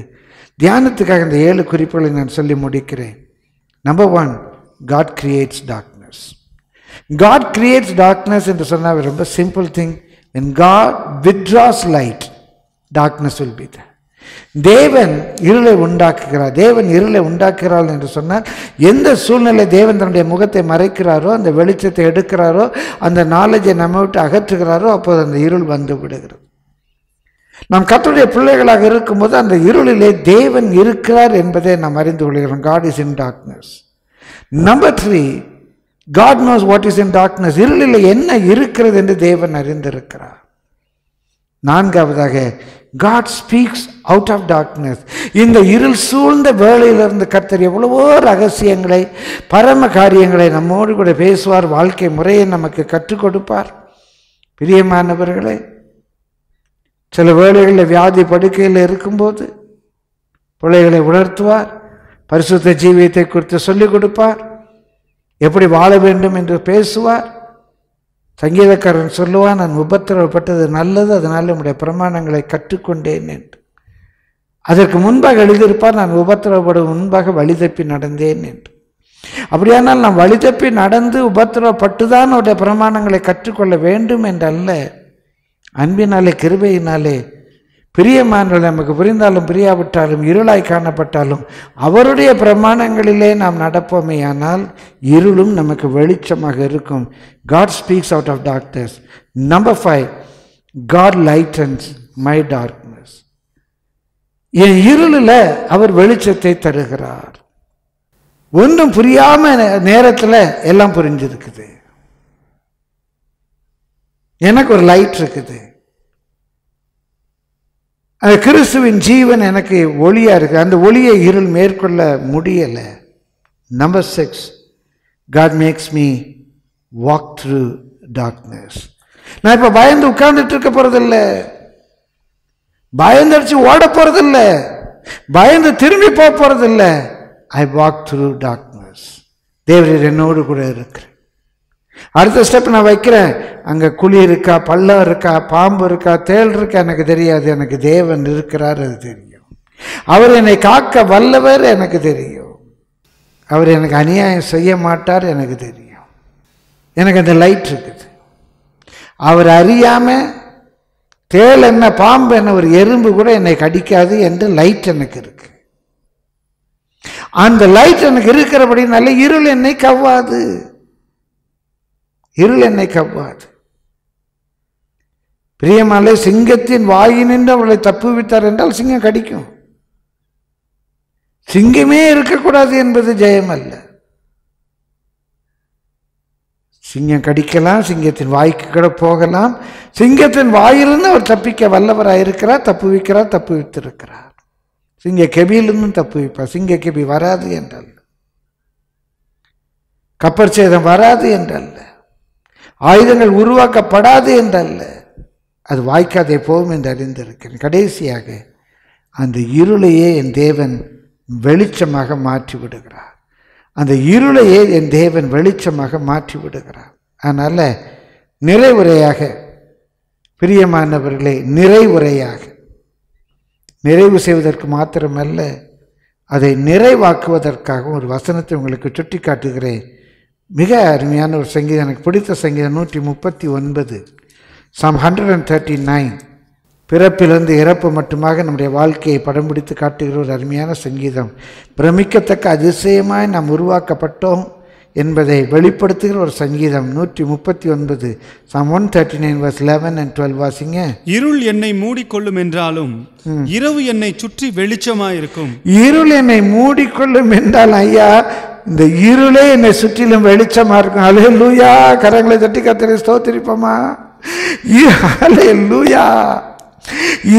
தியானத்துக்காக இந்த ஏழு குறிப்புகளை நான் சொல்லி முடிக்கிறேன். Number one, God creates darkness. God creates darkness என்று சொன்னால் ரொம்ப simple thing. when God withdraws light, darkness will be there. தேவன் இருளை உண்டாக்குகிறார். தேவன் இருளை உண்டாக்குகிறாள் என்று சொன்னால் எந்த சூழ்நிலை தேவன் தன்னுடைய முகத்தை மறைக்கிறாரோ, அந்த வெளிச்சத்தை எடுக்கிறாரோ, அந்த நாலேஜை நம்ம விட்டு அகற்றுகிறாரோ, அப்போது அந்த இருள் வந்து விடுகிறது. நாம் கர்த்தருடைய பிள்ளைகளாக இருக்கும்போது அந்த இருளிலே தேவன் இருக்கிறார் என்பதை நாம் அறிந்து கொள்கிறோம். God is in darkness. Number three, God knows what is in darkness. இருளில் என்ன இருக்கிறது என்று தேவன் அறிந்திருக்கிறார். நான்காவதாக, God speaks out of darkness. இந்த இருள் சூழ்ந்த வேளையிலிருந்து கர்த்தர் எவ்வளவோ ரகசியங்களை, பரம காரியங்களை நம்மோடு கூட பேசுவார், வாழ்க்கை முறையை நமக்கு கற்றுக் கொடுப்பார். பிரியமானவர்களே, சில வேளைகளில் வியாதி படுக்கையில் இருக்கும்போது பிள்ளைகளை உணர்த்துவார், பரிசுத்த ஜீவியத்தை குறித்து சொல்லிக் கொடுப்பார், எப்படி வாழ வேண்டும் என்று பேசுவார். சங்கீதக்காரன் சொல்லுவான், நான் உபத்திரவப்பட்டது நல்லது, அதனால் நம்முடைய பிரமாணங்களை கற்றுக்கொண்டேன் என்று. அதற்கு முன்பாக எழுதியிருப்பார், நான் உபத்திரவப்படும் முன்பாக வழிதப்பி நடந்தேன் என்று. அப்படியானால் நாம் வழிதப்பி நடந்து உபத்திரவப்பட்டு தான் நம்முடைய பிரமாணங்களை கற்றுக்கொள்ள வேண்டும் என்றல்ல. அன்பினாலே கிருபையினாலே பிரியமானவர்கள் நமக்கு புரிந்தாலும் பிரியாவிட்டாலும் இருளாய் காணப்பட்டாலும் அவருடைய பிரமாணங்களிலே நாம் நடப்போமேயானால் இருளும் நமக்கு வெளிச்சமாக இருக்கும். God speaks out of darkness. Number five, God lightens my darkness. என் இருளில் அவர் வெளிச்சத்தை தருகிறார். ஒன்றும் புரியாமல் நேரத்தில் எல்லாம் புரிஞ்சிருக்குது, எனக்கு ஒரு லைட் இருக்குது, அந்த கிறிஸ்துவின் ஜீவன் எனக்கு ஒளியாக இருக்குது, அந்த ஒளியை இருள் மேற்கொள்ள முடியலை. Number six, God makes me walk through darkness. நான் இப்போ பயந்து உட்கார்ந்துட்டு இருக்க போகிறதில்லை, பயந்தடிச்சு ஓட போகிறதில்லை, பயந்து திரும்பி போக போகிறதில்லை. I walk through darkness. தேவரீர் என்னோடு கூட இருக்கிறேன். அடுத்த ஸ்டெப் நான் வைக்கிறேன், அங்கே குழி இருக்கா, பள்ளம் இருக்கா, பாம்பு இருக்கா, தேள் இருக்கா எனக்கு தெரியாது, எனக்கு தேவன் இருக்கிறார் அது தெரியும். அவர் என்னை காக்க வல்லவர் எனக்கு தெரியும், அவர் எனக்கு அநியாயம் செய்ய மாட்டார் எனக்கு தெரியும். எனக்கு அந்த லைட் இருக்குது. அவர் அறியாமல் தேள் என்ன பாம்பு என்ன ஒரு எறும்பு கூட என்னை கடிக்காது என்று லைட் எனக்கு இருக்கு. அந்த லைட் எனக்கு இருக்கிறபடினால இருள் என்னை கவ்வாது, இருள் என்னை கவ்வாது. பிரியமாலே, சிங்கத்தின் வாயினின்று அவளை தப்புவித்தார் என்றால் சிங்கம் கடிக்கும். சிங்கமே இருக்கக்கூடாது என்பது ஜெயம் அல்ல. சிங்கம் கடிக்கலாம், சிங்கத்தின் வாய்க்கு கூட போகலாம். சிங்கத்தின் வாயிலிருந்து அவர் தப்பிக்க வல்லவராயிருக்கிறார், தப்புவிக்கிறார், தப்புவித்திருக்கிறார். சிங்க கெபியிலிருந்தும் தப்புவிப்பார். சிங்க கெபி வராது என்றல்ல, கப்பர் சேதம் வராது என்றல்ல, ஆயுதங்கள் உருவாக்கப்படாது என்றல்ல, அது வாய்க்காதே போகும் என்று அறிந்திருக்கிறேன். கடைசியாக, அந்த இருளையே என் தேவன் வெளிச்சமாக மாற்றி விடுகிறார். அந்த இருளையே என் தேவன் வெளிச்சமாக மாற்றி விடுகிறார். அதனால் நிறைவுரையாக பிரியமானவர்களே, நிறைவுரையாக நிறைவு செய்வதற்கு மாத்திரமல்ல, அதை நிறைவாக்குவதற்காகவும் ஒரு வசனத்தை உங்களுக்கு சுட்டி காட்டுகிறேன். மிக அருமையான ஒரு சங்கீதம், எனக்கு பிடித்த சங்கீதம் நூற்றி முப்பத்தி ஒன்பது, Psalm one thirty-nine. பிறப்பிலிருந்து இறப்பு மட்டுமாக நம்முடைய வாழ்க்கையை படம் பிடித்து காட்டுகிற ஒரு அருமையான சங்கீதம். பிரமிக்கத்தக்க அதிசயமாய் நாம் உருவாக்கப்பட்டோம் என்பதை வெளிப்படுத்துகிற ஒரு சங்கீதம். நூற்றி முப்பத்தி ஒன்பது psalm one thirty nine verse eleven and twelve வாசிங்க. இருள் என்னை மூடிக்கொள்ளும் என்றாலும் இரவு என்னை சுற்றி வெளிச்சமாயிருக்கும். இருள் என்னை மூடிக்கொள்ளும் என்றால் ஐயா இந்த இருளே என்னை சுற்றிலும் வெளிச்சமா இருக்கும். அல்லேலூயா. கரங்களை தட்டி கர்த்தரை ஸ்தோத்திரிப்போமா. அல்லேலூயா.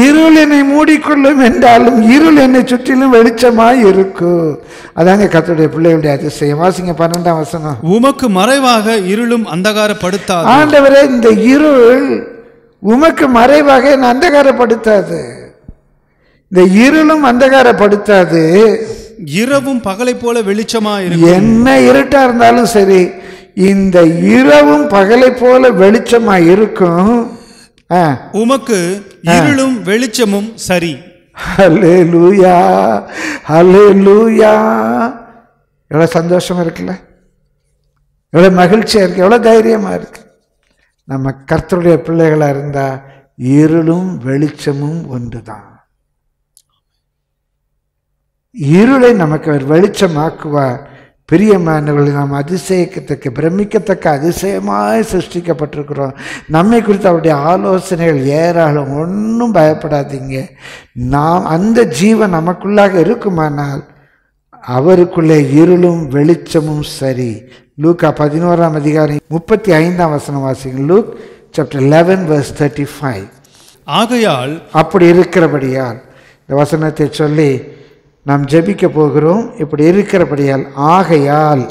இருள் என்னை மூடிக்கொள்ளும் என்றாலும் இருள் என்னை சுற்றிலும் வெளிச்சமாய் இருக்கும். அதாங்க கர்த்தருடைய பிள்ளைகளுடைய அதிசயம். வாசிங்க பன்னெண்டாம் வசனம். உமக்கு மறைவாக இருளும் அந்தகாரப்படுத்தாது. ஆண்டவரே இந்த இருள் உமக்கு மறைவாக என்னை அந்தகாரப்படுத்தாது. இந்த இருளும் அந்தகாரப்படுத்தாது. இரவும் பகலை போல வெளிச்சமாய் இருக்கும். என்ன இருட்டா இருந்தாலும் சரி இந்த இரவும் பகலை போல வெளிச்சமாய் இருக்கும். உமக்கு இருளும் வெளிச்சமும் சரி. அல்லேலூயா, அல்லேலூயா. எவ்வளோ சந்தோஷமா இருக்குல்ல, எவ்வளோ மகிழ்ச்சியாக இருக்கு, எவ்வளோ தைரியமாக இருக்கு. நம்ம கர்த்தருடைய பிள்ளைகளாக இருந்தால் இருளும் வெளிச்சமும் ஒன்று தான். இருளை நமக்கு அவர் வெளிச்சமாக்குவார். பிரியமானவர்களை நாம் அதிசயிக்கத்தக்க பிரமிக்கத்தக்க அதிசயமாய் சிருஷ்டிக்கப்பட்டிருக்கிறோம். நம்மை குறித்து அவருடைய ஆலோசனைகள் ஏராளம். ஒன்றும் பயப்படாதீங்க. நாம் அந்த ஜீவன் நமக்குள்ளாக இருக்குமானால் அவருக்குள்ளே இருளும் வெளிச்சமும் சரி. லூக்கா பதினோராம் அதிகாரம் முப்பத்தி ஐந்தாம் வசனம் வாசிங்க. Luke chapter eleven verse thirty five. ஆகையால் அப்படி இருக்கிறபடியால் இந்த வசனத்தை சொல்லி நாம் ஜெபிக்க போகிறோம். இப்படி இருக்கிறபடியால் ஆகையால்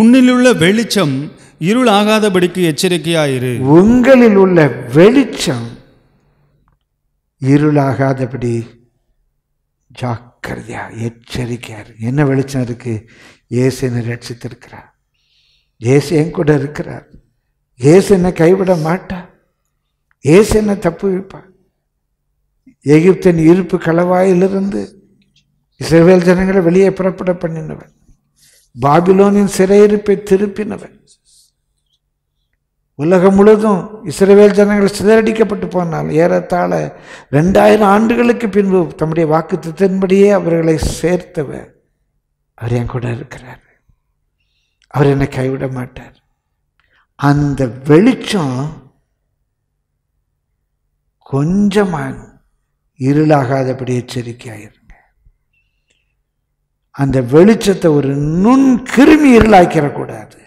உன்னில் உள்ள வெளிச்சம் இருள் ஆகாதபடிக்கு எச்சரிக்கையாயிரு. உங்களில் உள்ள வெளிச்சம் இருளாகாதபடி ஜாக்கிரதையா எச்சரிக்கையாரு. என்ன வெளிச்சம் இருக்கு? இயேசு என்னை ரட்சித்திருக்கிறார். இயேசு என் கூட இருக்கிறார். இயேசு என்னை கைவிட மாட்டார். இயேசு என்னை தப்பு வைப்பார். எகிப்தின் இருப்பு கலவாயிலிருந்து இஸ்ரவேல் ஜனங்களை வெளியே புறப்பட பண்ணினவன், பாபிலோனின் சிறையிருப்பை திருப்பினவன். உலகம் முழுதும் இஸ்ரவேல் ஜனங்கள் சிதறடிக்கப்பட்டு போனால் ஏறத்தாழ ரெண்டாயிரம் ஆண்டுகளுக்கு பின்பு தம்முடைய வாக்குத்தத்தின்படியே அவர்களை சேர்த்தவர். அவர் என் கூட இருக்கிறார். அவர் என்னை கைவிட மாட்டார். அந்த வெளிச்சம் கொஞ்சமான இருளாகாதபடி எச்சரிக்கையாயிரு. அந்த வெளிச்சத்தை ஒரு நுண் கிருமி இருளாக்கிறக்கூடாது.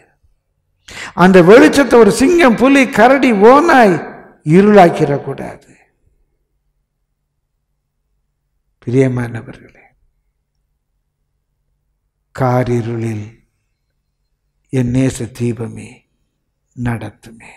அந்த வெளிச்சத்தை ஒரு சிங்கம், புலி, கரடி, ஓனாய் இருளாக்கிறக்கூடாது. பிரியமானவர்களே, காரிருளில் என் நேச தீபமே நடத்துமே.